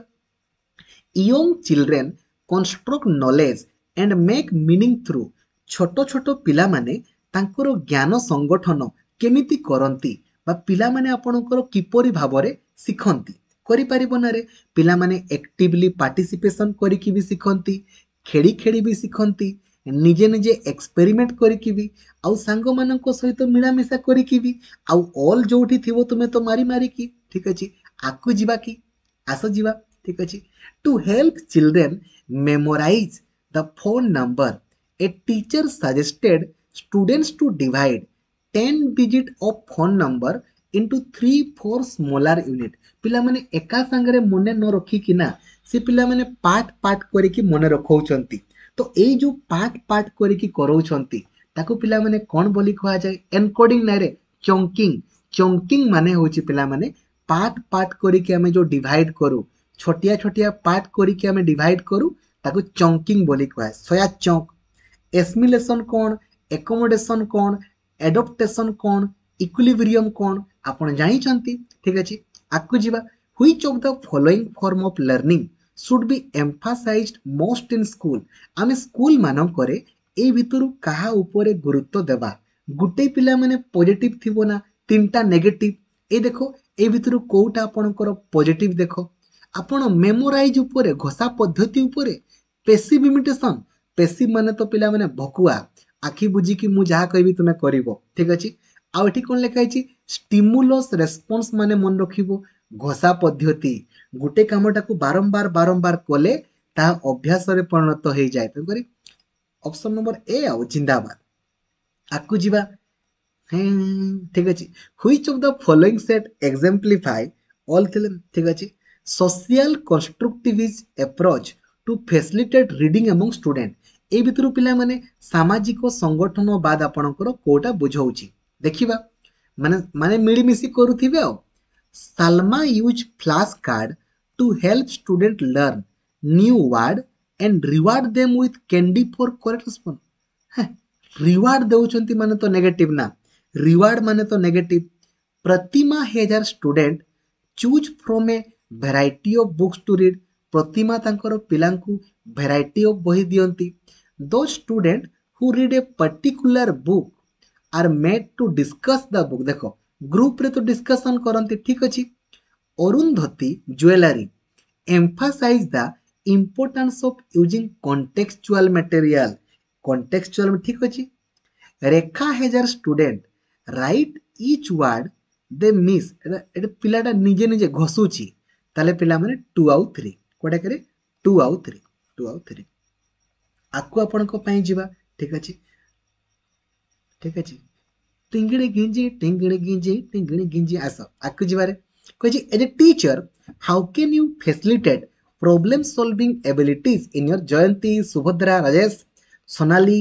young children construct knowledge and make meaning through छोटो छोटो पिला माने तांकर ज्ञान संगठन केमिति करंती बा पिला माने आपणकर किपोरी भाबरे सिखंती करि परिबो ना रे पिला माने एक्टिवली पार्टिसिपेशन करिकि भी सिखंती खेड़ी खेड़ी भी सिखंती निजे निजे एक्सपेरिमेंट करिकि भी आउ सांग मानक सहित तो मिला मिसा करिकि भी आउ ऑल जोठी थिवो तुमे तो मारी मारी की ठीक अछि। आकु जीवा की आसो जीवा ठीक अछि। To help children memorize the phone number a teacher suggested students to divide ten digit of phone number into three four smaller unit पिला माने एका संगरे मन न रखी कि ना से पिला माने पार्ट पार्ट करिकि मन रखौचंती तो एई जो पार्ट पार्ट करिकि करौचंती ताको पिला माने कोन बोली खोआ जाय एनकोडिंग नारे चंकिंग चंकिंग माने होछि पिला माने पार्ट पार्ट करिकि हमें जो डिवाइड करू छोटिया छोटिया पार्ट करिकि हमें डिवाइड करू ताको चंकिंग बोली खोआ सोया चंक एसिमिलेशन कोन एकोमोडेशन कोन एडॉप्टेशन कोन इक्विलिब्रियम कोन आपण जानि चंती ठीक अछि। आकु जीवा which of the following form of learning should be emphasized most in school आमे स्कूल मानन करे ए भितरु कहा ऊपर गुरुत्व देबा गुटे पिला माने पॉजिटिव थिबो ना तीनटा नेगेटिव ए देखो ए भितरु कोटा आपणकर पॉजिटिव देखो आपण मेमोराइज ऊपर घोषा पद्धति ऊपर पैसिव इमिटेशन पैसिव माने तो पिला माने भकुआ आखि बुझी कि मु जहा कहबी तुमे करिवो ठीक अछि। आउ एठी कोन लेखाइछि स्टिमुलस रेस्पॉन्स माने मन रखिबो घोषा पद्धति गोटे कामटा को बारंबार बारंबार कोले ता अभ्यास रे परिणत होई जाय त करी ऑप्शन नंबर ए आ जिंदाबाद। आकु जीवा ठीक अछि। Which of the following set exemplify all थिलम ठीक अछि। Social constructivist approach to facilitate reading among student ए भितरु पिला माने सामाजिक संगठन बाद आपनकर कोटा बुझौछि देखिबा माने माने मिलिमिसी करूथिबे आ सालमा use flash card to help student learn new word and reward them with candy for correct response reward देउचंती माने तो नेगेटिव ना रिवार्ड माने तो negative. Pratima has her student choose from a variety of books to read Pratima तांकर पिलांकु variety of बही दियंती दो student who read a particular book are made to discuss the book देखो ग्रुप रे तो डिस्कशन करंती ठीक अछि। Arundhati jewellery emphasise the importance of using contextual material contextual ठीक अछि। Rekha has her student write each word they miss ए पिलाटा निजे निजे घोसुची ताले पिला माने टू आउ थ्री कोडा करे टू आउ थ्री टू आउ थ्री आकु आपन को पई जीवा ठीक अछि ठीक अछि। टिंगड़े गिंजी टिंगड़े गिंजी टिंगड़े गिंजी आसो आकु जिबारे कहि जे as a teacher how can you facilitate problem solving abilities in your Jayanti Subhadra Rajesh Sonali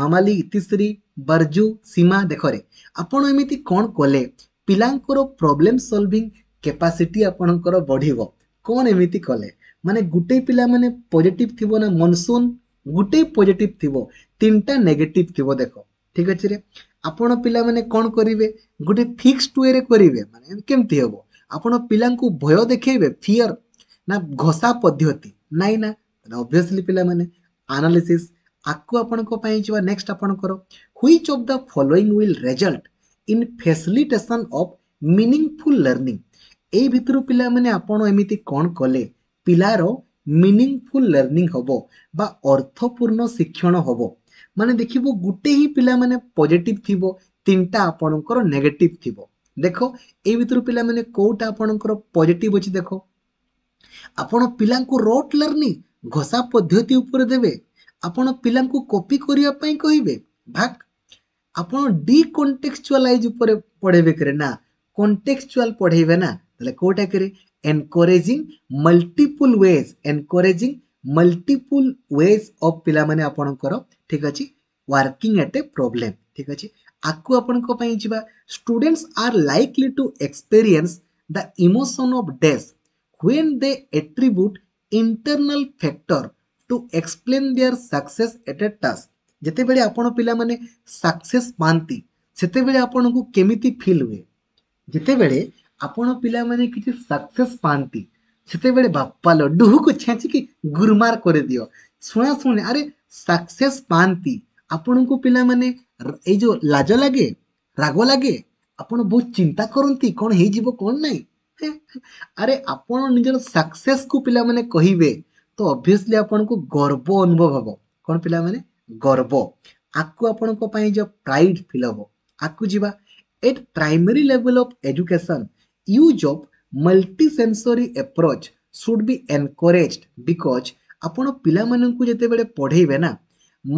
Mamali Itishree Barju Seema देखो रे आपण एमिति कोन कोले पिलांकर प्रॉब्लम सॉल्विंग कैपेसिटी आपणकर बढ़िबो कोन एमिति कोले माने गुटे पिला माने पॉजिटिव थिबो ना मनसून गुटे पॉजिटिव थिबो तीनटा नेगेटिव थिबो देखो ठीक अछि रे। आपण पिला माने कोन करिवे गुटे फिक्स वे रे करिवे माने केमथि होबो आपण पिलांकु भय देखेबे फियर ना घोषा पद्धति नाइ ना ऑब्वियसली पिला माने एनालिसिस आकु आपण को पई जवा। नेक्स्ट आपण करो which of the following will result in facilitation of meaningful learning ए भितरु पिला माने आपण एमिति कोन कोले पिलारो मीनिंगफुल लर्निंग होबो बा अर्थपूर्ण शिक्षण होबो माने देखिबो गुटे ही पिला माने पॉजिटिव थिबो तीनटा आपणकर नेगेटिव थिबो देखो ए भितर पिला माने कोटा आपणकर पॉजिटिव अछि देखो आपण पिलांकु रोट लर्निंग घोषा पद्धति ऊपर देबे आपण पिलांकु कॉपी करिया पई कहिबे भाग आपन डी कॉन्टेक्चुअलाइज ऊपर पढ़ेबे करे ना, कॉन्टेक्चुअल पढ़ेबे ना, तले कोटा करे encouraging multiple ways, encouraging multiple ways of पिला माने आपनकर ठीक अछि वर्किंग एट ए प्रॉब्लम ठीक अछि। आकु आपनको पई जिबा students are likely to experience the emotion of death when they attribute internal factor to explain their success at a task. जेते बेले आपण पिला माने सक्सेस पांती सेते बेले आपण को केमिति फील हुए, जेते बेले आपण पिला माने किछि सक्सेस पांती सेते बेले बाप्पा लड्डू को छाची की गुरमार करे दियो सुना सुने अरे सक्सेस पांती आपण को पिला माने ए जो लाज लागे रागो लागे आपण बहुत चिंता करंती कोन हे जीवो कोन नाही। अरे आपण निजर सक्सेस को पिला माने कहिबे तो ऑब्वियसली आपण को गर्व अनुभव हबो, कोन पिला माने गर्व, आकु आपण को पई जो प्राइड फील हो। आकु जीवा at primary level of education use of multi sensory approach should be encouraged because आपण पिला मानन को जते बेले पढेबे ना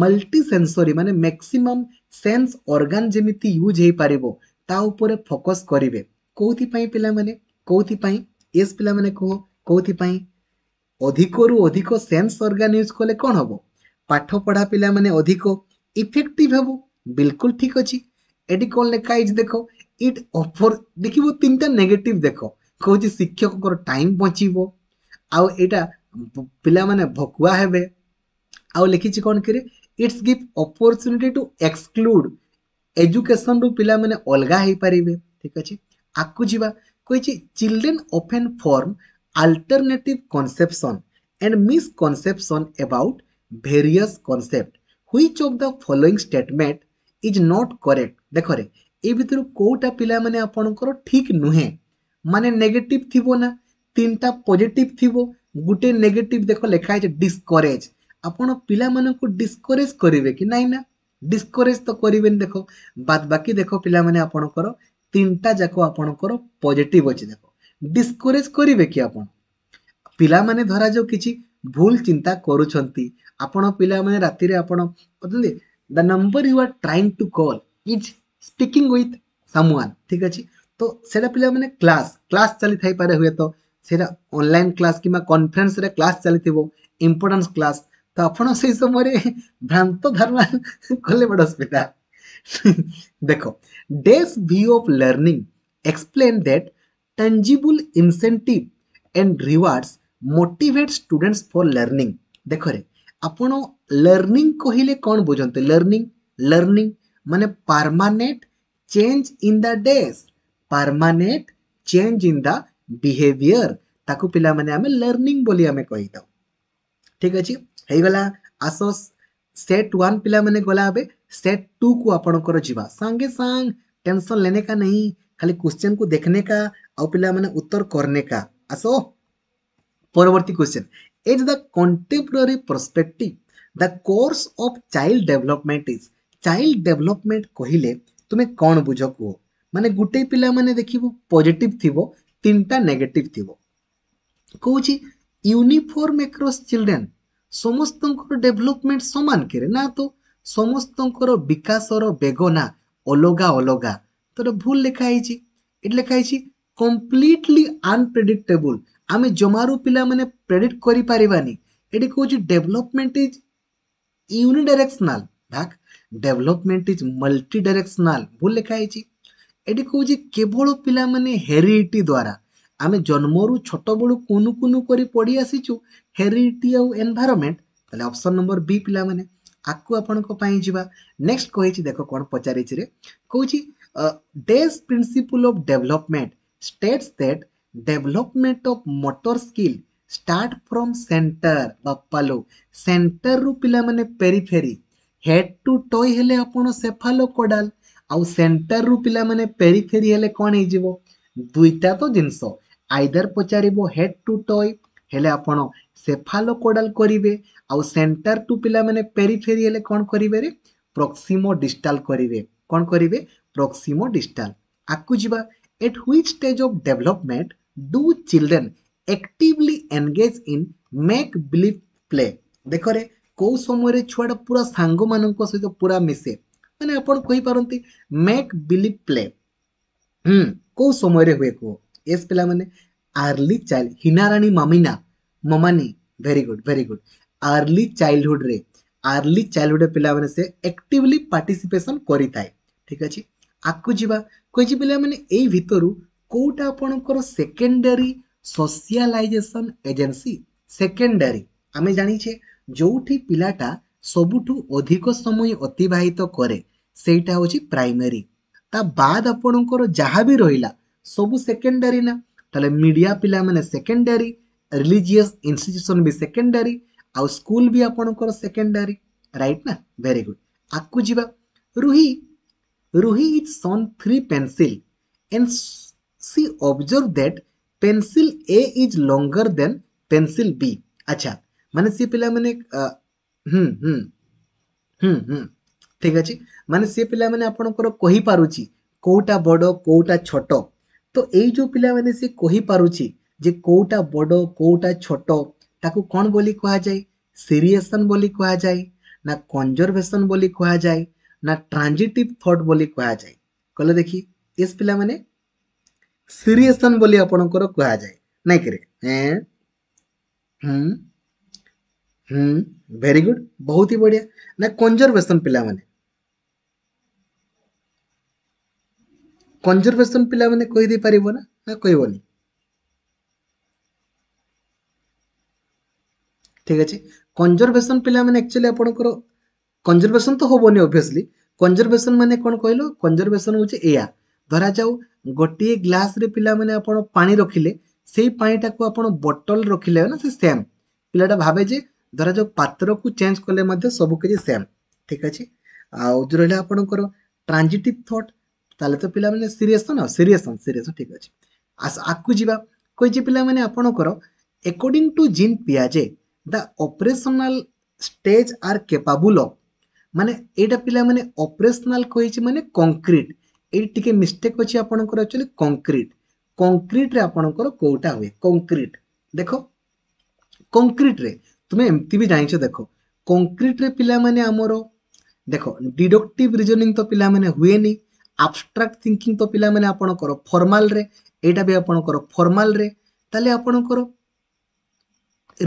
मल्टी सेंसरी माने मैक्सिमम सेंस ऑर्गन जेमिति यूज हे पारिबो ता ऊपर फोकस करिवे। कोथि पई पिला माने कोथि पई एस पिला माने को कोथि पई अधिक रु अधिक सेंस ऑर्गन यूज कोले कोन हबो पाठ पढ़ा पिला माने अधिक इफेक्टिव हेबो। बिल्कुल ठीक अछि। एडी कोन लेखाइज देखो इट ऑफर देखिबो तीनटा नेगेटिव देखो कहूची शिक्षक को टाइम बचिबो आ एटा पिला माने भकुआ हेबे आ लिखिछि कोन करे it's give opportunity to exclude education रु पिला माने अलगा हे परिबे ठीक अछि। आकु जीवा कहछि children often form alternative conception and misconception about various concept which of the following statement is not correct। देखो रे ए भितर कोटा पिला माने आपनकर ठीक नुहे माने नेगेटिव थिबो ना तीनटा पॉजिटिव थिबो गुटे नेगेटिव देखो लेखा है डिस्करेज। आपण पिला माने को डिस्करेज करिवे कि नाही ना डिस्करेज तो करिवेन। देखो बाद बाकी देखो पिला माने आपनकर तीनटा जाको आपनकर पॉजिटिव अछि। देखो डिस्करेज करिवे कि आपण पिला माने धरा जो किछि भूल चिंता करूछंती आपण पिला माने राती रे आपण कहते the number you are trying to call is speaking with someone ठीक अछि। तो सेडा पिला माने क्लास क्लास चली थाई पारे हुए तो सेडा ऑनलाइन क्लास किमा कॉन्फ्रेंस रे क्लास चलीथिबो इंपोर्टेंस क्लास तो आपण से समय रे भ्रांत धारणा कले बड अस्मिता। देखो डेस view of learning explain that tangible incentive and rewards motivate students for learning. देखो रे आपण लर्निंग कहिले कोन बुझनते लर्निंग लर्निंग माने permanent change in the days permanent change in the behaviour ताकु पिला माने हमें लर्निंग बोली हमें कहि दो ठीक अछि। हे गला आसो सेट वन पिला माने गला बे सेट टू को आपण कर जीवा संगे संग टेंशन लेने का नहीं खाली क्वेश्चन को देखने का और पिला माने उत्तर करने का। आसो परवर्ती question as the contemporary perspective the course of child development is child development कहिले तुमे कोन बुझ को माने गुटे पिला माने देखिबो पॉजिटिव थिबो तीनटा नेगेटिव थिबो कहूची यूनिफॉर्म अक्रॉस चिल्ड्रन समस्तनकर डेवलपमेंट समान करे ना तो समस्तनकर विकासर बेग ना अलगा अलगा तो भूल लिखा हिची इट लिखा हिची कंप्लीटली अनप्रेडिक्टेबल आमे जमारू पिला माने प्रेडिक्ट करि परिबानी एडी कोची डेवलपमेंट इज यूनि डायरेक्शनल भाग डेवलपमेंट इज मल्टी डायरेक्शनल बोल लिखा हिची एडी कोची केवल पिला माने हेरिडिटी द्वारा आमे जन्मरू छोट बळू कोनु कोनु करि पडी आसीचु हेरिडिटी आ एनवायरनमेंट तले ऑप्शन नंबर बी पिला माने आकु आपण को पाई जीवा। नेक्स्ट कोहिची देखो कोन पचारिछि रे कोची डेस principle of development states that development of motor skill start from centre बापालो सेंटर रु पिला माने पेरिफेरी हेड टू टॉय हेले आपण सेफालो कोडाल आउ सेंटर रु पिला माने पेरिफेरी हेले कोन हे जीवो दुईटा तो जिंसो आइदर पचारिबो हेड टू टॉय हेले आपण सेफालो कोडाल करिवे आउ सेंटर टू पिला माने पेरिफेरी हेले कोन करिवे रे प्रोक्सिमो डिस्टल करिवे कोन करिवे प्रोक्सिमो डिस्टल। आकु जीवा at which stage of development Do children actively engage in make believe play? देखो रे को समय रे छुआटा पूरा सांगो मानन को सहित पूरा मिसे मैंने आपण कहि पारंती मेक बिलीव प्ले हम को समय रे हुए को एस पिला माने early child Hinarani मामिना ममानी very good very good early childhood रे अर्ली चाइल्डहुड पिला माने से एक्टिवली पार्टिसिपेशन करी थाए ठीक अछि आकु जीवा कोइ जी पिला माने एई भितरु कोटा आपनकर सेकेंडरी सोशलाइजेशन एजेंसी सेकेंडरी आमे जानि छे जोठी पिलाटा सबुठु अधिक समय अतिवाहित करे सेटा होची प्राइमरी ता बाद आपनकर जहा भी रहिला सबु सेकेंडरी ना तले मीडिया पिला माने सेकेंडरी रिलीजियस इंस्टीट्यूशन भी सेकेंडरी आउ स्कूल भी आपनकर सेकेंडरी राइट ना वेरी गुड आकु जीवा Ruhi Ruhi it's on three pencil and C observe that pencil A is longer than pencil B अच्छा माने से पिला माने हम हम हम हम ठीक अछि माने से पिला माने आपनकर कहि पारुची कोटा बडो कोटा छोटो तो एई जो पिला माने से कहि पारुची जे कोटा बडो कोटा छोटो ताकू कोन बोली कहा जाय सीरियसन बोली कहा जाय ना कंजर्वेशन बोली कहा जाय ना ट्रांजिटिव थॉट बोली कहा जाए कहले देखि इस पिला माने सीरियसन बोली आपनकर कहा जाए नै करे हैं हम हम वेरी गुड बहुत ही बढ़िया ना कंजर्वेशन पिला माने कंजर्वेशन पिला माने कहि दे पारिबो ना ना कहिबोनी ठीक अछि कंजर्वेशन पिला माने एक्चुअली आपनकर कंजर्वेशन तो होबोनी ऑब्वियसली कंजर्वेशन माने कोन कहलो कंजर्वेशन होचे एया धरा जाऊ गोटी ग्लास रे पिला माने आपण पानी रखिले सेही पानीटा को आपण बोतल रखिले ना से सेम पिलाटा भाबे जे धरा जाऊ पात्र को चेंज करले मध्ये सब के सेम ठीक अछि आ जो रहला आपण करो ट्रांजिटिव थॉट ताले तो पिला माने सीरियस ना सीरियसन सीरियस ठीक अछि आस आकु जीवा कोइ जे पिला माने आपण करो अकॉर्डिंग टू जीन पियाजे the operational stage are capable of माने एटा पिला माने ऑपरेशनल कहिछि माने कंक्रीट एई टिके मिस्टेक अछि आपनकर एक्चुअली कंक्रीट कंक्रीट रे आपनकर कोटा होय कंक्रीट देखो कंक्रीट रे तुमे एम्ति भी जानिछ देखो कंक्रीट रे पिला माने हमरो देखो डिडक्टिव रीजनिंग तो पिला माने हुए नी एब्स्ट्रैक्ट थिंकिंग तो पिला माने आपनकर फॉर्मल रे एटा भी आपनकर फॉर्मल रे ताले आपनकर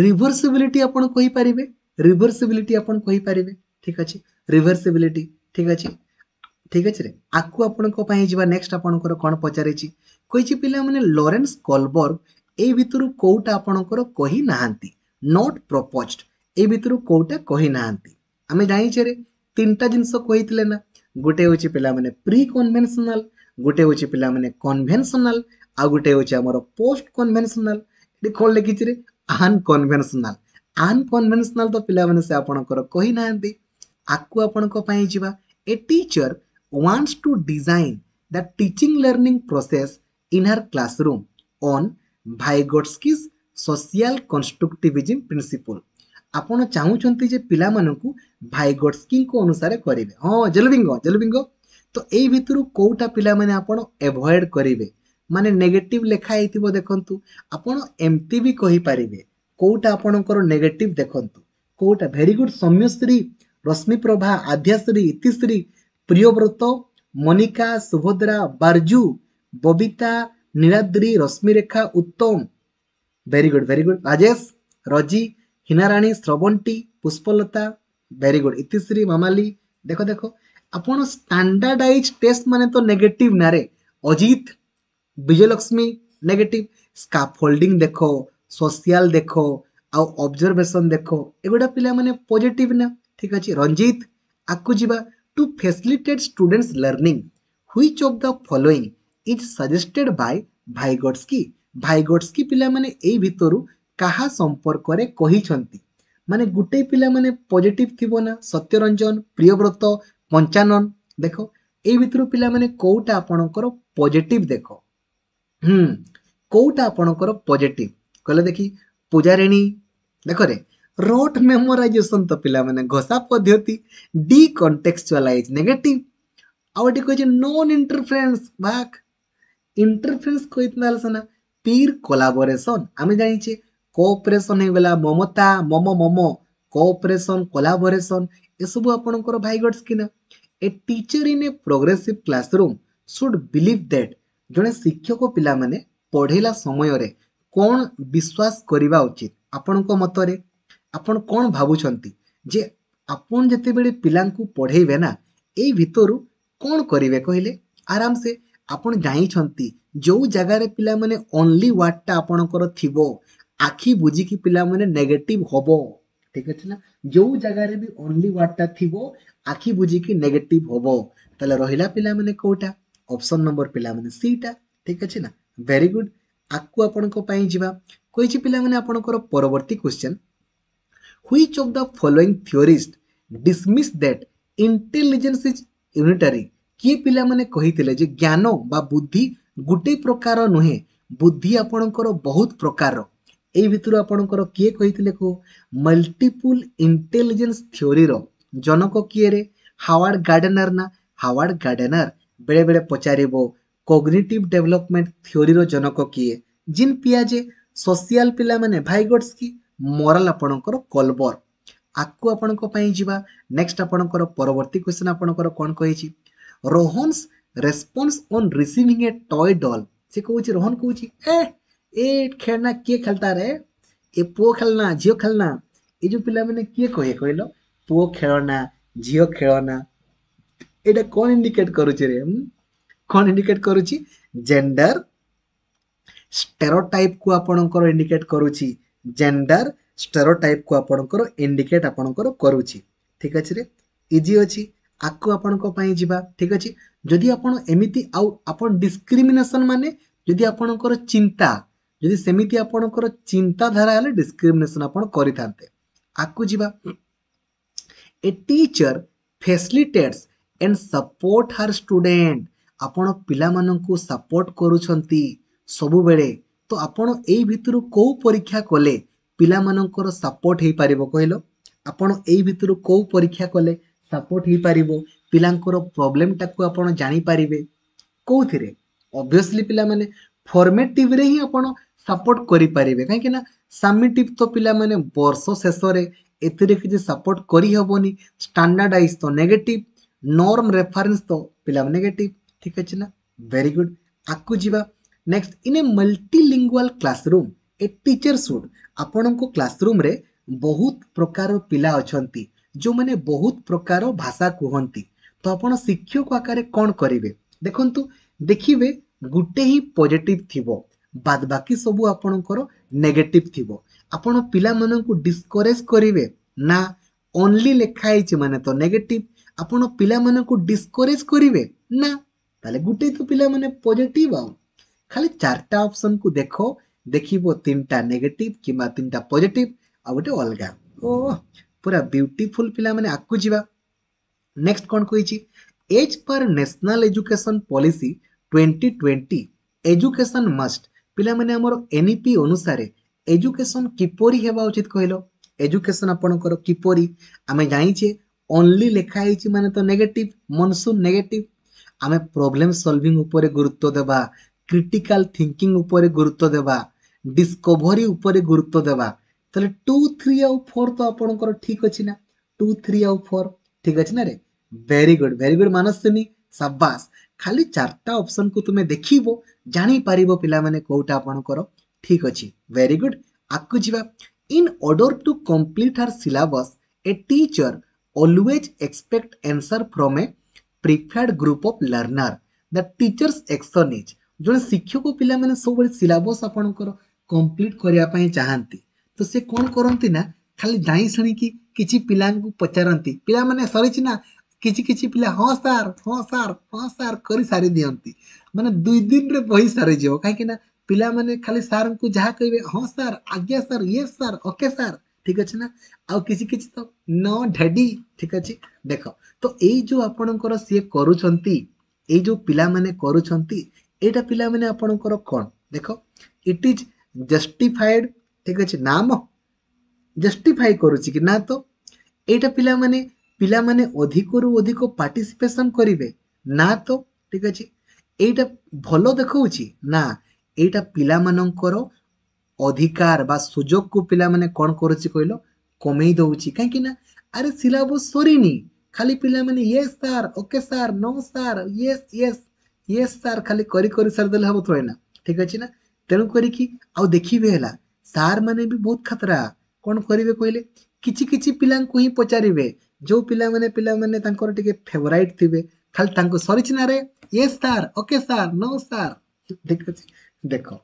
रिवर्सिबिलिटी आपन कहि परिबे रिवर्सिबिलिटी आपन कहि परिबे ठीक अछि रिवर्सिबिलिटी ठीक अछि ठीक अछि रे आकु आपन को पई जीवा नेक्स्ट आपन को कोन पचारे छी कोइ छी पिला माने लॉरेंस कोलबर्ग ए भितरु कोटा आपन को कहि नाहंती नॉट प्रपोज्ड ए भितरु कोटा कहि नाहंती हमें जानि छे रे तीनटा जिंस कहितले ना गोटे होची पिला माने प्री कन्वेंशनल गोटे होची पिला माने कन्वेंशनल आ गोटे होची हमरो पोस्ट कन्वेंशनल ए कोन लेखि छी रे अनकन्वेंशनल अनकन्वेंशनल तो पिला माने से आपनकर कहि नाहंती आकु आपनको पई जीवा a teacher wants to design the teaching learning process in her classroom on Vygotsky's social constructivism principle आपण चाहू छंती जे पिला मानकू वाइगोट्स्की को अनुसार करिवे हां जलविंगो जलविंगो तो एई भितरु कोटा पिला माने आपण अवॉइड करिवे माने नेगेटिव लेखा आइतिबो देखंतु आपण एमटी भी कहि पारिबे कोटा आपनकर नेगेटिव देखंतु कोटा very good Saumyashree Rashmiprabha Adyashree Itishree Priyabrata Monika Subhadra बारजू Babita Niladri Rashmirekha Uttam very good very good Rajesh रजी हिनाराणी श्रवंती पुष्पलता वेरी गुड इतिश्री मामाली देखो देखो आपण स्टैंडर्डाइज टेस्ट माने तो नेगेटिव ना रे अजीत विजयलक्ष्मी नेगेटिव स्काफोल्डिंग देखो सोशल देखो आ ऑब्जर्वेशन देखो एगोडा पिला माने पॉजिटिव ना ठीक अछि रंजीत आकु जीवा to facilitate students learning which of the following is suggested by Vygotsky Vygotsky पिला माने एई भितरु कहा संपर्क रे कहि छंती माने गुटे पिला माने पॉजिटिव थिबो ना सत्यरंजन प्रियव्रत पंचानन देखो एई भितरु पिला माने कोटा आपनकर पॉजिटिव देखो हम कोटा आपनकर पॉजिटिव कहले देखि पूजारेणी देखो रे रोट मेमोराइजेशन तो पिला माने घोषा पद्धति डी कॉन्टेक्सचुअलाइज नेगेटिव आउटे कोइ नॉन इंटरफेरेंस भाग इंटरफेरेंस को इतना लसना पीर कोलाबोरेशन हम जानि छी कोऑपरेशन हे गेला ममता मम मम कोऑपरेशन कोलाबोरेशन ए सब आपन को वाइगोट्स्की ना A teacher in a progressive classroom should believe that जड़े शिक्षक पिला माने पढ़ेला समय रे कौन विश्वास करिवा उचित आपण को मत रे आपण कौन भाबुछंती जे आपण जते बेले पिलांकु पढ़ेबे ना ए भितरु कौन करिवे कहले आराम से आपण जाई छंती जो जगह रे पिला माने ओनली वाटटा आपणकर थिबो आखी बुझी की पिला माने नेगेटिव होबो ठीक अछि ना जो जगह रे भी ओनली वाटटा थिबो आखी बुझी की नेगेटिव होबो तले रहिला पिला माने कोटा ऑप्शन नंबर पिला माने सी टा ठीक अछि ना वेरी गुड आकु आपण को पई जीवा कोइ छि पिला माने आपणकर परवर्ती question which of the following theorist dismiss that intelligence is unitary की पिला माने कहितले जे ज्ञान बा बुद्धि गुटे प्रकार नहे बुद्धि आपणकर बहुत प्रकार ए भितरु आपणकर किए कहितले को मल्टीपल इंटेलिजेंस थ्योरी रो जनक किए रे हावर्ड गार्डनर ना हावर्ड गार्डनर बेले बेले पचारिबो कॉग्निटिव डेवलपमेंट थ्योरी रो जनक किए जिन पियाजे सोशल पिला माने भाइगोट्स्की मोरल आपणकर कोलबर आकु आपणक पई जीवा नेक्स्ट आपणकर परवर्ती क्वेश्चन आपणकर कोन कहिची Rohan's response on receiving a toy doll से कहूची रोहन कहूची ए ए खेलना के खेलता रे ए पो खेलना जियो खेलना ए जो पिला माने के कहे कहलो पो खेलना जियो खेलना एटा कोन इंडिकेट करूची रे कोन इंडिकेट करूची जेंडर स्टेरोटाइप को आपणकर इंडिकेट करूची जेंडर स्टेरोटाइप को आपणकर इंडिकेट आपणकर करूची ठीक अछि रे इजी अछि आकु आपणको पई जीवा ठीक अछि जदि आपण एमिति आउ आपण डिस्क्रिमिनेशन माने जदि आपणकर चिंता जदि सेमिति आपणकर चिंता धारा हले डिस्क्रिमिनेशन आपण करिथानते आकु जीवा a teacher facilitates and support her student आपण पिला माननकु सपोर्ट करूछंती सबु बेले तो आपण एई भितरु को परीक्षा कले पिला माननकर सपोर्ट हे पारिबो कहलो आपण एई भितरु को परीक्षा कले सपोर्ट हे पारिबो पिलांकर प्रॉब्लम टाकु आपण जानि पारिबे कोथिरे ऑब्वियसली पिला माने फॉर्मेटिव रे ही आपण सपोर्ट करि पारिबे काहे कि ना समेटिव तो पिला माने वर्ष शेष रे एतिरे कि जे सपोर्ट करि होबोनी स्टैंडर्डाइज तो नेगेटिव नॉर्म रेफरेंस तो पिला माने नेगेटिव ठीक अछि ना वेरी गुड आकु जीवा next in a multilingual classroom a teacher should आपण को क्लासरूम रे बहुत प्रकार पिला अछंती जो माने बहुत प्रकार भाषा कहंती तो आपण शिक्षक आकारे कोन करिवे देखंतु देखिवे गुटे ही पॉजिटिव थिबो बाद बाकी सब आपण को नेगेटिव थिबो आपण पिला मानन को डिस्करेज करिवे ना ओनली लिखाई छ माने तो नेगेटिव आपण पिला मानन को डिस्करेज करिवे ना ताले गुटे तो पिला माने पॉजिटिव आ खाली चारटा ऑप्शन को देखो देखिबो तीनटा नेगेटिव किबा तीनटा पॉजिटिव आ गोटे अलगा ओ पूरा ब्यूटीफुल पिला माने आकु जीवा नेक्स्ट कोन कहिची as per national education policy twenty twenty education must पिला माने हमर एनईपी अनुसार एजुकेशन किपोरी हेबा उचित कहलो एजुकेशन आपनकर किपोरी आमे जाई छे ओनली लेखा हे छी माने तो नेगेटिव मानसून नेगेटिव आमे प्रॉब्लम सॉल्विंग ऊपर गुरुत्व देबा क्रिटिकल थिंकिंग ऊपर गुरुत्व देबा डिस्कवरी ऊपर गुरुत्व देबा तले टू थ्री और फोर तो आपनकर ठीक अछि ना टू थ्री और फोर ठीक अछि ना रे वेरी गुड वेरी गुड मानसनी शाबाश खाली चारटा ऑप्शन को तुमे देखिबो जानि पारिबो पिला माने कोटा आपनकर ठीक अछि वेरी गुड आकु जीवा in order to complete her syllabus a teacher always expect answer from a preferred group of learner the teacher's action is जो शिक्षक पिला माने सब सिलेबस आपनकर कंप्लीट करिया पई चाहंती तो से कोन करंती ना खाली दाई सणी की किछि पिलान को पचारंती पिला माने सरी छी ना किछि किछि पिला हां सर हां सर हां सर करि सारी दियंती माने दुई दिन रे बही सारी जो काहे कि ना पिला माने खाली सर को जहा कहबे हां सर आज्ञा sir yes sir okay sir ठीक अछि ना आ किछि किछि तो नो डैडी ठीक अछि देखो तो एई जो आपनकर से करूछंती एई जो पिला माने करूछंती एटा पिला माने आपनकर कोन देखो इट इज जस्टिफाइड ठीक अछि नाम जस्टिफाई करूची कि ना तो एटा पिला माने पिला माने अधिक रु अधिक पार्टिसिपेशन करिवे ना तो ठीक अछि एटा भलो देखाउची ना एटा पिला माननकर अधिकार बा सुजोग को पिला माने कोन करूची कहलो कमै दउची काहे कि ना अरे सिलेबस सोरिनी खाली पिला मैंने ये सार ओके सार नो सार यस यस यस सार खाली करी करी सार देले हम थोड़े ना ठीक अछि ना तेनु करी कि आ देखिबे हला सार माने भी बहुत खतरा कोन करिवे कहले किछि किछि पिलां को ही पचारिवे जो पिला माने पिला माने तांकर टिके फेवरेट थिबे खाली तांको सरिच ना रे यस सार ओके सार नो सार ठीक अछि देखो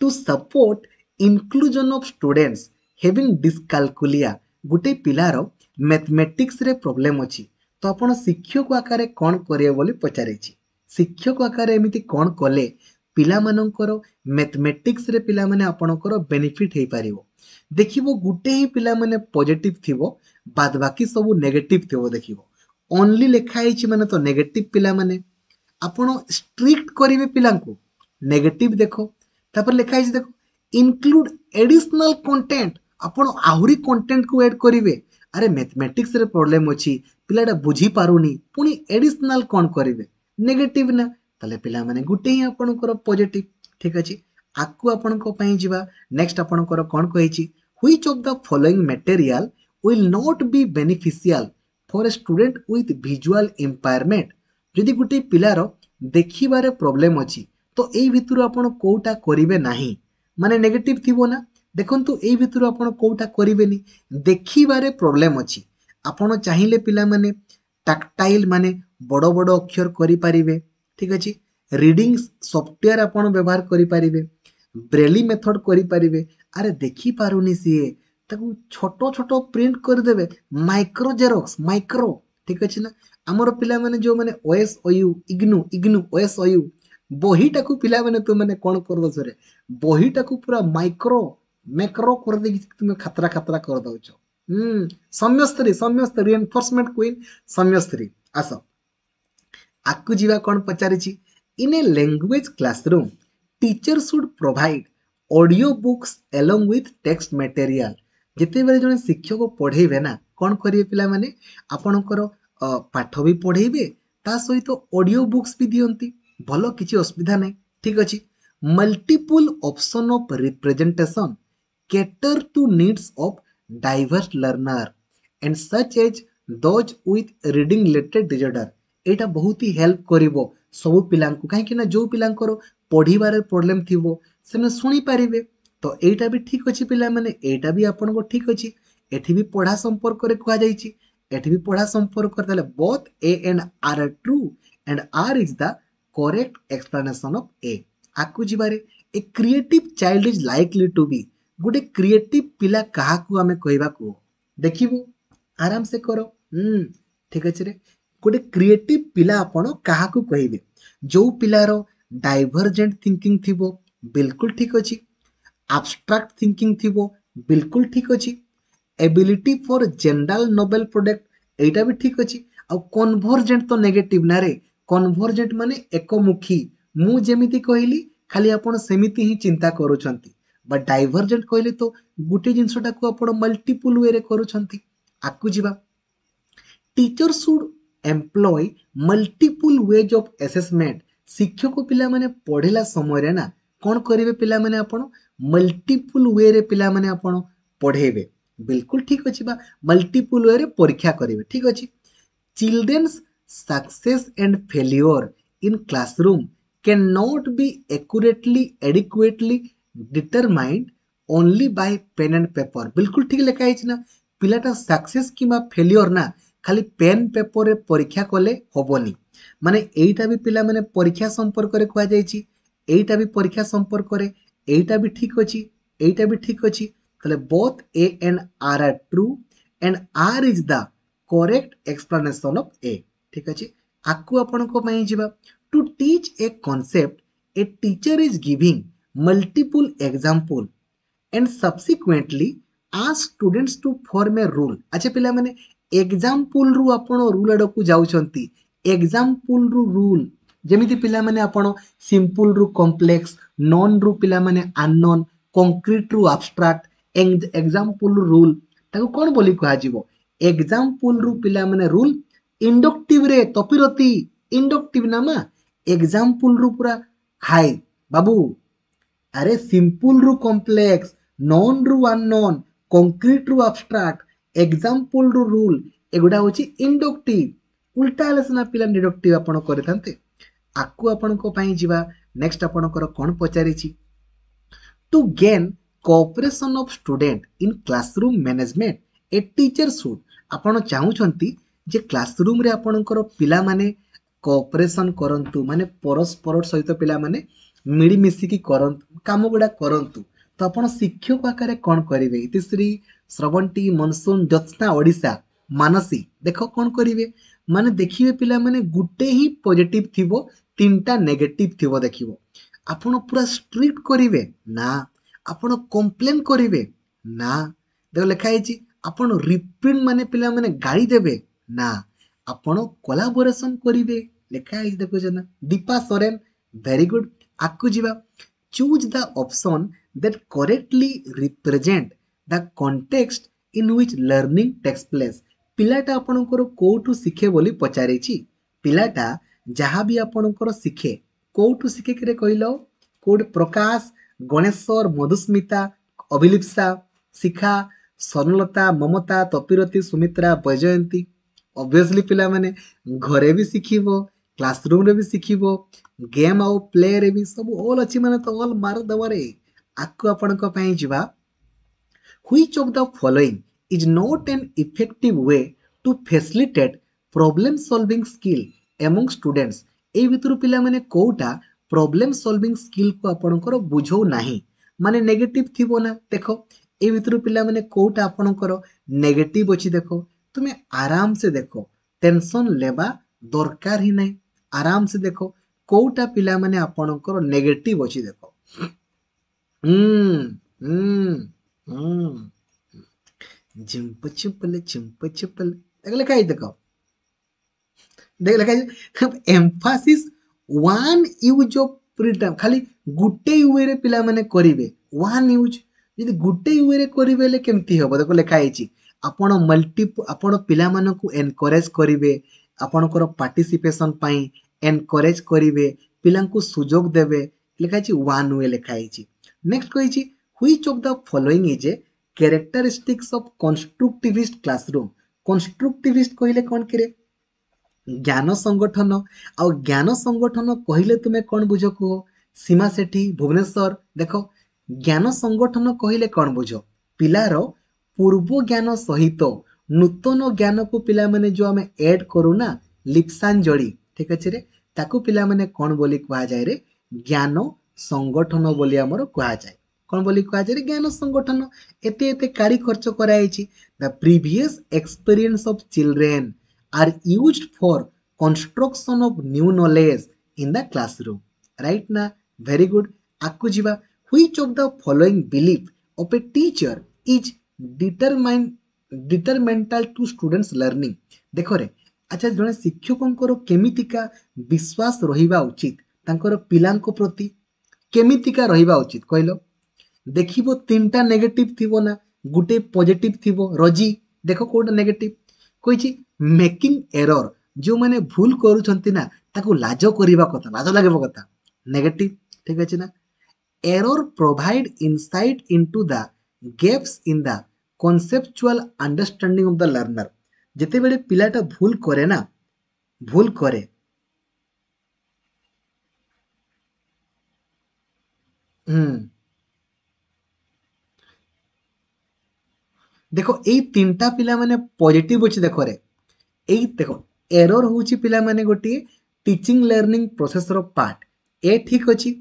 to support inclusion of students having dyscalculia गुटे पिलारो मैथमेटिक्स रे प्रॉब्लम अछि तो आपण शिक्षक आकारे कोन करियो बोली पचारै छी शिक्षक आकारे एमिति कोन कले पिला माननकर मैथमेटिक्स रे पिला माने आपणकर बेनिफिट हे पारिबो देखिबो गुटे ही पिला माने पॉजिटिव थिबो बाद बाकी सब नेगेटिव थिबो देखिबो ओनली लेखा हिची माने तो नेगेटिव पिला माने आपण स्ट्रिक्ट करिवे पिलांको नेगेटिव देखो तापर लेखा हिची देखो इंक्लूड एडिशनल कंटेंट आपण आहुरी कंटेंट को ऐड करिवे अरे मैथमेटिक्स रे प्रॉब्लम अछि पिलाडा बुझी पारुनी पुनी एडिशनल कोन करिवे नेगेटिव ना तले पिला माने गुटे ही आपन को पॉजिटिव ठीक अछि आकु आपन को पई जीवा नेक्स्ट आपन को कोन कहि छी which of the following material will not be beneficial for a student with visual impairment यदि गुटे पिलारो देखिबारे प्रॉब्लम अछि तो एई भितुर आपन कोटा करिवे नाही माने नेगेटिव थिबो ना देखंतु एई भितुर आपण कोटा करिवेनी देखिबारे प्रॉब्लम अछि आपण चाहिले पिला माने टैक्टाइल माने बडो बडो अक्षर करि परिवे ठीक अछि रीडिंग सॉफ्टवेयर आपण व्यवहार करि परिवे ब्रेली मेथड करि परिवे अरे देखि पारुनी सिए ताकू छोटो छोटो प्रिंट कर देबे माइक्रो जेरोक्स माइक्रो ठीक अछि ना हमर पिला माने जो माने OS OU IGNOU IGNOU OS OU बहीटा को पिला माने तो माने कोन करबो सरे बहीटा को पूरा माइक्रो मैक्रो कर दे तुम खतरा खतरा कर दौच हम्म सम्य स्त्री सम्य स्त्री एनफोर्समेंट क्वीन सम्य स्त्री आस आकु जीवा कोन पचारिची in a language classroom teacher should provide audio books along with text material जते बेले जने शिक्षक पढेबे ना कोन करिए पिला माने आपनकर पाठ भी पढेबे ता सहित ऑडियो बुक्स भी दियंती भलो किछि असुविधा नै ठीक अछि multiple option of representation cater to needs of diverse learner and such as those with reading related disorder एटा बहुत ही हेल्प करिवो सब पिलांको काहे कि ना जो पिलांकर पढिबारे प्रॉब्लम थिवो सेने सुनी परिवे तो एटा भी ठीक अछि पिला माने एटा भी आपन को ठीक अछि एठी भी पढा संपर्क रे कुआ जाईछि एठी भी पढा संपर्क कर तले both a and r are true and r is the correct explanation of a आकु जिबारे a creative child is likely to be गुटे क्रिएटिव पिला कहा को हमें कहबा को देखिबो आराम से करो हम्म ठीक अछि रे गुटे क्रिएटिव पिला आपण कहा को कहिबे जो पिलारो डाइवर्जेंट थिंकिंग थिबो बिल्कुल ठीक अछि एब्स्ट्रैक्ट थिंकिंग थिबो बिल्कुल ठीक अछि ability for general novel product एटा भी ठीक अछि आ कन्वर्जेंट तो नेगेटिव ना रे कन्वर्जेंट माने एकमुखी मु जेमिति कहली खाली आपण सेमिति ही चिंता करूछंती बट डाइवर्जेंट कहले तो गुटे जिनसटा को आपण मल्टीपल वे रे करूछंती आकु जीवा teacher should employ multiple ways of assessment शिक्षक पिला माने पढेला समय रे ना कोन करिवे पिला माने आपण मल्टीपल वे रे पिला माने आपण पढेबे बिल्कुल ठीक अछि बा मल्टीपल वे रे परीक्षा करिवे ठीक अछि children's success and failure in classroom can not be accurately adequately determined only by pen and paper बिल्कुल ठीक लिखा है ना पिलाटा सक्सेस किमा फेलियर ना खाली पेन पेपर रे परीक्षा कले होबोनी माने एटा भी पिला माने परीक्षा संपर्क रे कुआ जाईची एटा भी परीक्षा संपर्क रे एटा भी ठीक अछि एटा भी ठीक अछि तले both A and R are true and R is the correct explanation of A ठीक अछि आकु आपन को पई जीवा to teach a concept a teacher is giving multiple example and subsequently ask students to form a rule अच्छा पिला माने example रू आपण rule आड़ को जाउछंती example रू rule जेमिति पिला माने आपण simple रू complex non रू पिला माने unknown concrete रू abstract example रू rule ताको कोन बोली कहा जीवो example रू पिला माने rule inductive रे तपिरती inductive नामा example रू पूरा हाय बाबू अरे सिंपल रू कॉम्प्लेक्स नॉन रू अननोन कंक्रीट रू एब्स्ट्रैक्ट एग्जांपल रू रूल एगुड़ा हूँ इंडक्टिव उल्टा है सीना पिला डिडक्टिव आप आपको आपण जीवा नेक्स्ट आपणकर कौन पचारिछि to gain cooperation of student in classroom management a teacher should आपण चाहूंती जे क्लासरूम रे आपणकर पिला माने कोऑपरेशन करंतु माने परस्पर सहित पिला माने मिली मिसिकी करंतु काम गुडा करंतु तो आपण शिक्षक आकार कौन करेंगे इतिश्री श्रवंती मनसून ज्योत्स्ना ओडिशा मानसी देख कौन करेंगे माने देखिए पिला माने गुटे ही पॉजिटिव थिवो तीनटा नेगेटिव थिवो देखिवो आपण पूरा स्ट्रिक्ट करेंगे ना आपण कंप्लेन करेंगे ना देख लिखाई आपण रिप्रिंट माने पिला माने गाली देबे ना आपण कोलाबोरेशन करेंगे लिखाई देखो ना दीपा सोरेन वेरी गुड आकु जीवा choose the option that correctly represent the context in which learning takes place पिलाटा आपणकर कोठू शिखे बोली पचारेछि पिलाटा जहाँ भी आपणकर शिखे कोठू शिखे करे कहलो कोड प्रकाश गणेश्वर मधुस्मिता अभिलिप्सा शिखा स्वर्णलता ममता तपिरती सुमित्रा वैजयंती ऑब्वियसली पिला माने घरे भी शिखिबो क्लासरूम रे भी शिखिबो गेम आउ प्ले रे भी सब ऑल अछि माने तो ऑल मार दवरे आकु आपणक पई जीवा which of the following is not an effective way to facilitate problem solving skill among students ए भितर पिला माने कोटा problem solving skill को आपनकर बुझो नाही माने नेगेटिव थिबो ना देखो ए भितर पिला माने कोटा आपनकर नेगेटिव अछि देखो तुमे आराम से देखो टेंशन लेबा दरकार ही नाही आराम से देखो कोटा पिला माने आपनकर नेगेटिव अछि देखो हम्म हम्म हम्म झिम्प छिपल झिम्प छिपल देख लिखा देख देख लिखा एम्फासिस वन यूज ऑफ प्रीटर्म खाली गुटे वे रे पिला माने करिवे वन यूज यदि गुटे वे रे करिवे ले केमती होबो देखो लिखा आइछि आपण मल्टी आपण पिला मानकु एनकरेज करिवे आपणकर पार्टिसिपेशन पई एनकरेज करिवे पिलांकु सुजोग देबे लिखा आइछि वन वे लिखा आइछि नेक्स्ट कहिछि which of the following is a characteristics of constructivist classroom constructivist कहले कौन करे ज्ञान संगठन आ ज्ञान संगठन कहले तुम्हें कौन बुझ कहो सीमा सेठी भुवनेश्वर देख ज्ञान संगठन कहले कौन बुझ पिलार पूर्व ज्ञान सहित नूतन ज्ञान को पिला माने जो आम एड करू ना लिप्सांजलि ठीक अच्छे रे ताकू पिला माने कौन बोली कहा जाए रे ज्ञान संगठन बोली आमर कहा जाए कौन बोली कहा जाए ज्ञान संगठन एते एते कारी खर्च कराई the previous experience of children are used for construction of new knowledge in the classroom right ना वेरी गुड आकु जीवा which of the following belief of a teacher is determine detrimental to students learning देखो रे अच्छा जने शिक्षकंकर केमितिका विश्वास रहिबा उचित तांकर पिलांको प्रति केमितिका रहिबा उचित कहलो देखिबो तीनटा नेगेटिव थिबो ना गुटे पॉजिटिव थिबो रजी देखो कोटा नेगेटिव कोइछि मेकिंग एरर जो माने भूल करूछंती ना ताकू लाज करबा कथा लाज लागबो कथा नेगेटिव ठीक अछि ना error provide insight into the gaps in the conceptual understanding of the learner जते बेले पिलाटा भूल करे ना भूल करे हम्म देखो यही तीन टा पिला माने पॉजिटिव अच्छे देखो रे यही देखो एरर हूँ पिला माने गोटे टीचिंग लर्निंग प्रोसेस रो पार्ट ए ठीक अच्छी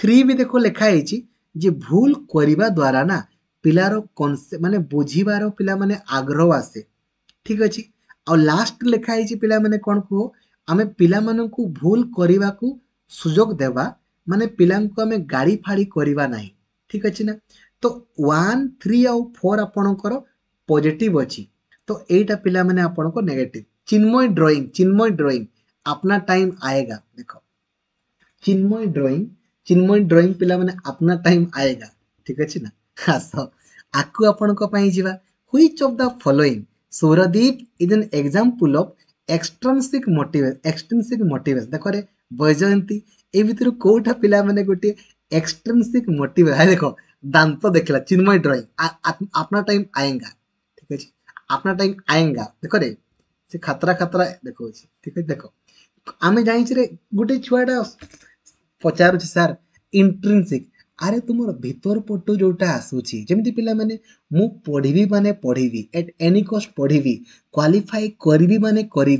थ्री भी देखो लिखाई जे भूल करवा द्वारा ना पिलार कन्सेप्ट माने बुझीबार पिला माने आग्रह आसे ठीक अच्छी आ लास्ट लिखाई पिला माने कौन कहो आमे पिला मानकु भूल करवा को सुजोग देवा माने पिलांकु आमे गाड़ी फाड़ी करवा नाही ठीक अच्छे ना तो वन थ्री आउ फोर आपणकर पॉजिटिव अच्छी तो एटा पिला माने आपणको negative Chinmay drawing Chinmay drawing अपना टाइम आएगा देखो चिन्मय ड्राइंग चिन्मय ड्राइंग पिला माने अपना टाइम आएगा ठीक अछि ना खास आकु आपणको पई जीवा which of the following सौरदीप is an example of extrinsic motivation extrinsic motivation देखो रे वैजयंती ए भितर कोठा पिला माने गोटे एक्सट्रिंसिक मोटिवेशन देखो दांत देखला चिन्मय ड्राइंग अपना टाइम आएगा ठीक है अपना टाइम आएगा। देखो रे से खतरा खतरा देखो ठीक है। देखो आम जाने गोटे छुआटा पचार सार इंट्रिनसिक आरे तुम भितर पटु जोटा आसूची जमी पिला मैंने मु पढ़ी माने पढ़ी एट एनी कॉस्ट पढ़ी क्वालिफाई करी माने करी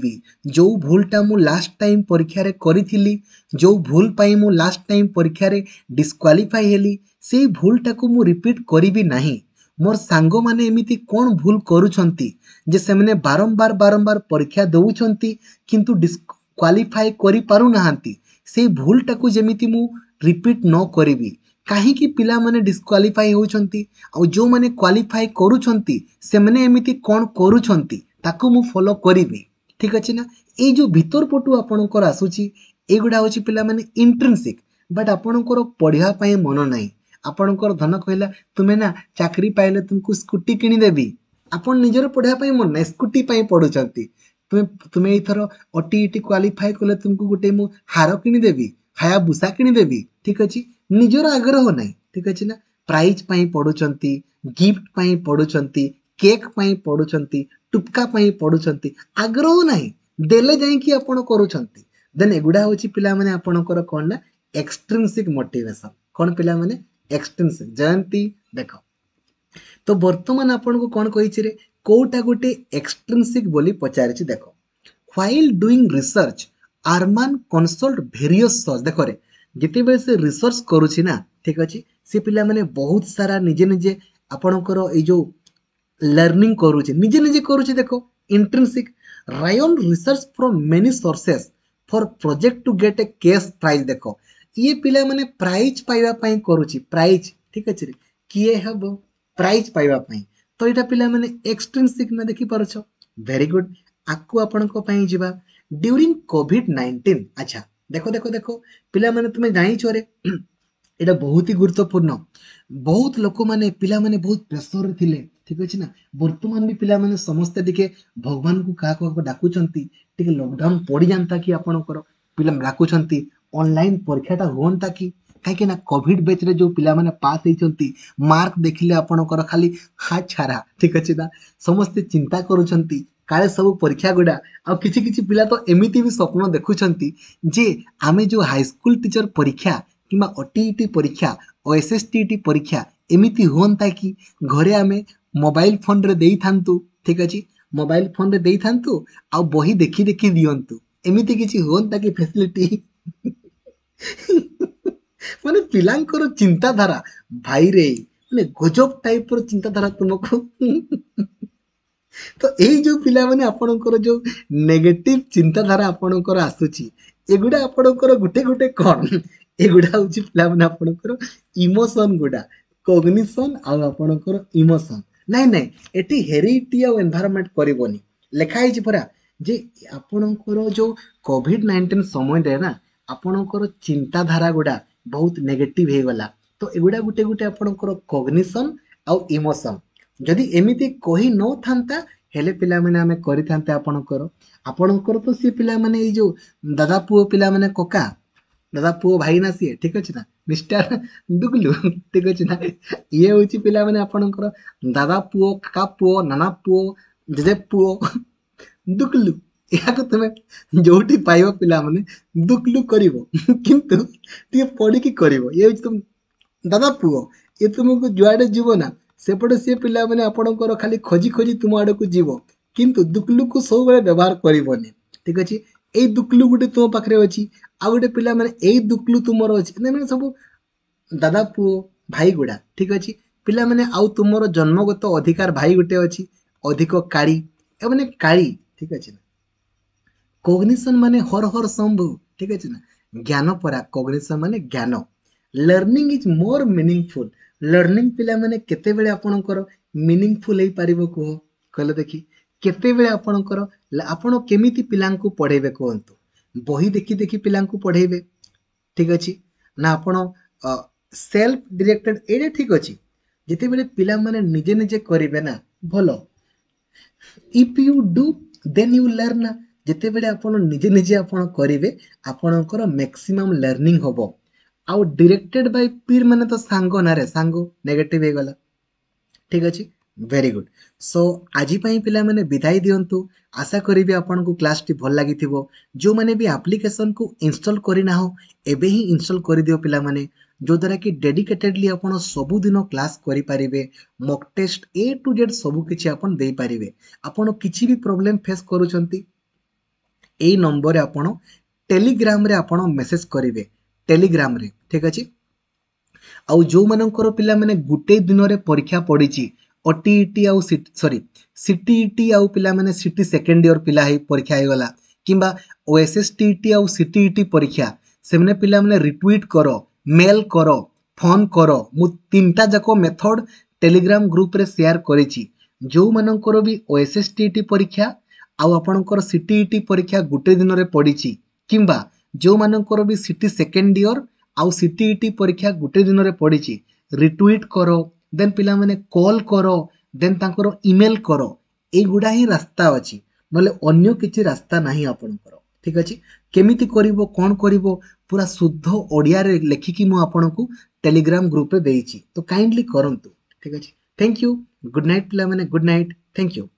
जो भूलटा मु लास्ट टाइम परीक्षा रे करी जो भूल पाई मु लास्ट टाइम परीक्षा रे डिस्क्वालिफाई हेली से भूलटा को मु रिपीट करी नहीं। मोर सांग माने एमिति कौन भूल करूछंती जे सेमने बारंबार बारंबार परीक्षा दउछंती किंतु डिस्क्वालिफाई करी पारु नहांती से भूलटा को जेमिति मु रिपीट न करी कहीं पिला माने डिस्क्वालिफाई होउछंती और जो माने क्वालिफाई करूछंती सेमने एमिति कौन करूछंती ताको मु फॉलो करिबी ठीक अछि ना। ए जो भीतर पटु आपनकर आसुची एगुडा होची पिला माने इंट्रिनसिक बट आपनकर पढ़िया पय मन नाही। आपणकर धन कहला तुम्हें ना चाकरी पाइले तुमको स्कूटी किदेवी आपन निजर पढ़ाई मन ना स्कूटी पढ़ुंट तुम्हें तुम्हें एथर ओटीईटी क्वालिफाई कले तुमको गोटे मु हार किदेवी हाया भूसा किदेवी ठीक अच्छे निजर आग्रह ना ठीक अच्छे ना। प्राइज पढ़ुंट गिफ्ट पढ़ुंट केक् पढ़ुंट टुपका पढ़ुंट आग्रह ना देले जाकि आपड़ करुँच देन एगुड़ा हूँ पिला मैंने आपणकर कौन ना एक्सट्रिनसिक मोटिवेशन कौन पिला मैंने एक्सट्रिनसिक जयंती देख तो बर्तमान आपन को कौन कही रे कोटा गोटे एक्सट्रिनसिक बोली पचारि देख while doing research Arman consult various source देख रे जिते बे से रिसर्च करूची ना ठीक अच्छे से पिला माने बहुत सारा निजे निजे आपणकर ए जो लर्निंग करूची निजे निजे करूची देखो intrinsic Ryan research from many sources for project to get a cash prize देख ये पिला माने प्राइज पाइबा पई करूची प्राइज ठीक अछि रे किए हब प्राइज पाइबा पई तो एटा पिला माने एक्सट्रिनसिक ना देखि परछो वेरी गुड। आकु आपन को पई जीवा ड्यूरिंग कोविड नाइंटीन अच्छा देखो देखो देखो पिला माने तुमे जाई छोरे एटा बहुत ही गुरुत्वपूर्ण बहुत लोक माने पिला माने बहुत प्रेशर रे थिले ठीक अछि ना। वर्तमान भी पिला माने समस्त टिके भगवान को का को डाकू छंती टिके लॉकडाउन पड़ी जानता कि आपन करो पिला डाकू छंती ऑनलाइन परीक्षाटा होता कि कहीं ना कोविड बैच रे जो पिला माने पास होती मार्क देखिले आपनकर खाली हाथ छारा ठीक अच्छे ना। समस्ते चिंता करुँच काले सब परीक्षा गुड़ा आ किछि किछि पिला तो एमिति भी स्वप्न देखुंट जे आमे जो हाई स्कूल टीचर परीक्षा किमा ओटीईटी परीक्षा ओएसएसटीईटी परीक्षा एमिति होता कि घरे आमे मोबाइल फोन रे देई थांतु ठीक अच्छे मोबाइल फोन रे देई थांतु आ बही देखि देखि दियंतु एमिति किछि होता कि फैसिलिटी माने पिलांकर चिंताधारा भाई रे माने गजब टाइप रो चिंताधारा तुमको तो यही जो पिला माने आपनकर जो नेगेटिव चिंताधारा आपनकर आसुची एगुडा आपनकर गुटे गुटे कौन एगुडा होची पिला माने आपनकर इमोशन गुडा कॉग्निशन आ आपनकर इमोशन नहीं नहीं एटी हेरिटी आ एनवायरनमेंट करबोनी लेखा हिच परा जे आपनकर जो कोविड नाइंटीन समय रे ना आपणकर चिंताधारा गुड़ा बहुत नेगेटिव हो गला तो एगुड़ा गोटे गोटे आपणकर कॉग्निशन आउ इमोशन जदि एमिति कही न थांता हेले पिला माने आमे करी थांते आपणकर आपणकर तो सी पिला माने ए जो दादा पुओ पिला माने कोका दादा पुओ भाई ना सी ठीक अछि ना मिस्टर डुगलू ठीक अछि ना ये होछि पिला माने आपणकर दादा पुओ काका पुओ नाना पुओ जेजे पुओ डुगलू या को तुम जोटी पाइब पिला माने दुखलु करिवो किंतु ती पड़ी की करिवो ये तुम दादा पुओ ये तुमको जुआडे जीवो ना सेपटे से पिला माने आपनकर खाली खोजी खोजी तुम आड़ को जीवो किंतु दुखलु को सब बेले व्यवहार करिवोने ठीक अछि। ए दुखलु गुटे तुम पाखरे अछि आ गुटे पिला माने ए दुखलु तुमरो अछि माने सब दादा पुओ भाई गुडा ठीक अछि पिला माने आ तुमरो जन्मगत अधिकार भाई गुटे अछि अधिक काली ए माने काली ठीक अछि। कॉग्निशन माने हर हर संभव ठीक अछि ना ज्ञान परा कॉग्निशन माने ज्ञान learning is more meaningful learning पिला माने केते बेले आपनकर मीनिंगफुल हे परिबो को कहले देखि केते बेले आपनकर आपण केमिति पिलांकु पढेबे कोंतु बही देखि देखि पिलांकु पढेबे ठीक अछि ना आपण सेल्फ डायरेक्टेड एडे ठीक अछि जते बेले पिला माने निजे निजे करिवे ना भलो if you do then you learn जिते बड़े आपन निजे निजे आपन करिवे आपनकर मैक्सिमम लर्निंग होबो आउ डायरेक्टेड बाय पीर माने तो सांगो ना रे सांगो नेगेटिव हे गला ठीक अछि वेरी गुड सो आज पिला माने विदाई दिंतु। आशा करी आपन को क्लास टी भल लगी जो माने भी एप्लिकेशन को इंस्टॉल करना हो एबे ही इंस्टॉल कर दियो पिला माने जो द्वारा कि डेडिकेटेडली आपन सब दिन क्लास करि परिबे mock test A to Z सब किछि आपन देई परिबे। आपन किछि भी प्रॉब्लम फेस करूछंती ए नंबर रे आपन टेलीग्राम रे आपन मेसेज करिवे टेलीग्राम रे ठीक अछि। आ जो मानकर पिला माने गुटे दिन रे परीक्षा पड़ीची ओटीईटी आउ सॉरी सीटीईटी आउ पिला माने सीटी सेकेंड ईयर पिला ही परीक्षा हो गला किंबा ओएसएसटीईटी आउ सीटीईटी परीक्षा से माने पिला माने रिट्वीट करो मेल करो फोन करो मु तीनटा जाको मेथड टेलीग्राम ग्रुप रे शेयर करिछि। जो मानकर भी ओएसएसटीईटी परीक्षा आउ आपनकर सीटीईटी परीक्षा गुटे दिन रे पड़ीची किंबा जो मानकर भी सीटी सेकेंड ईयर आउ सीटीईटी परीक्षा गुटे दिन रे पड़ीची रिट्वीट करो देन पिला माने कॉल करो देन तांकर ईमेल करो एगुडा ही रास्ता अछि नले अन्य किछि रास्ता नाही आपन करो ठीक अछि। केमिति करिवो कोन करिवो पूरा शुद्ध ओडिया रे लेखि कि मु आपन को टेलीग्राम ग्रुप रे देइछि तो काइंडली करंतु ठीक अछि। थैंक यू गुड नाइट पिला माने गुड नाइट थैंक यू।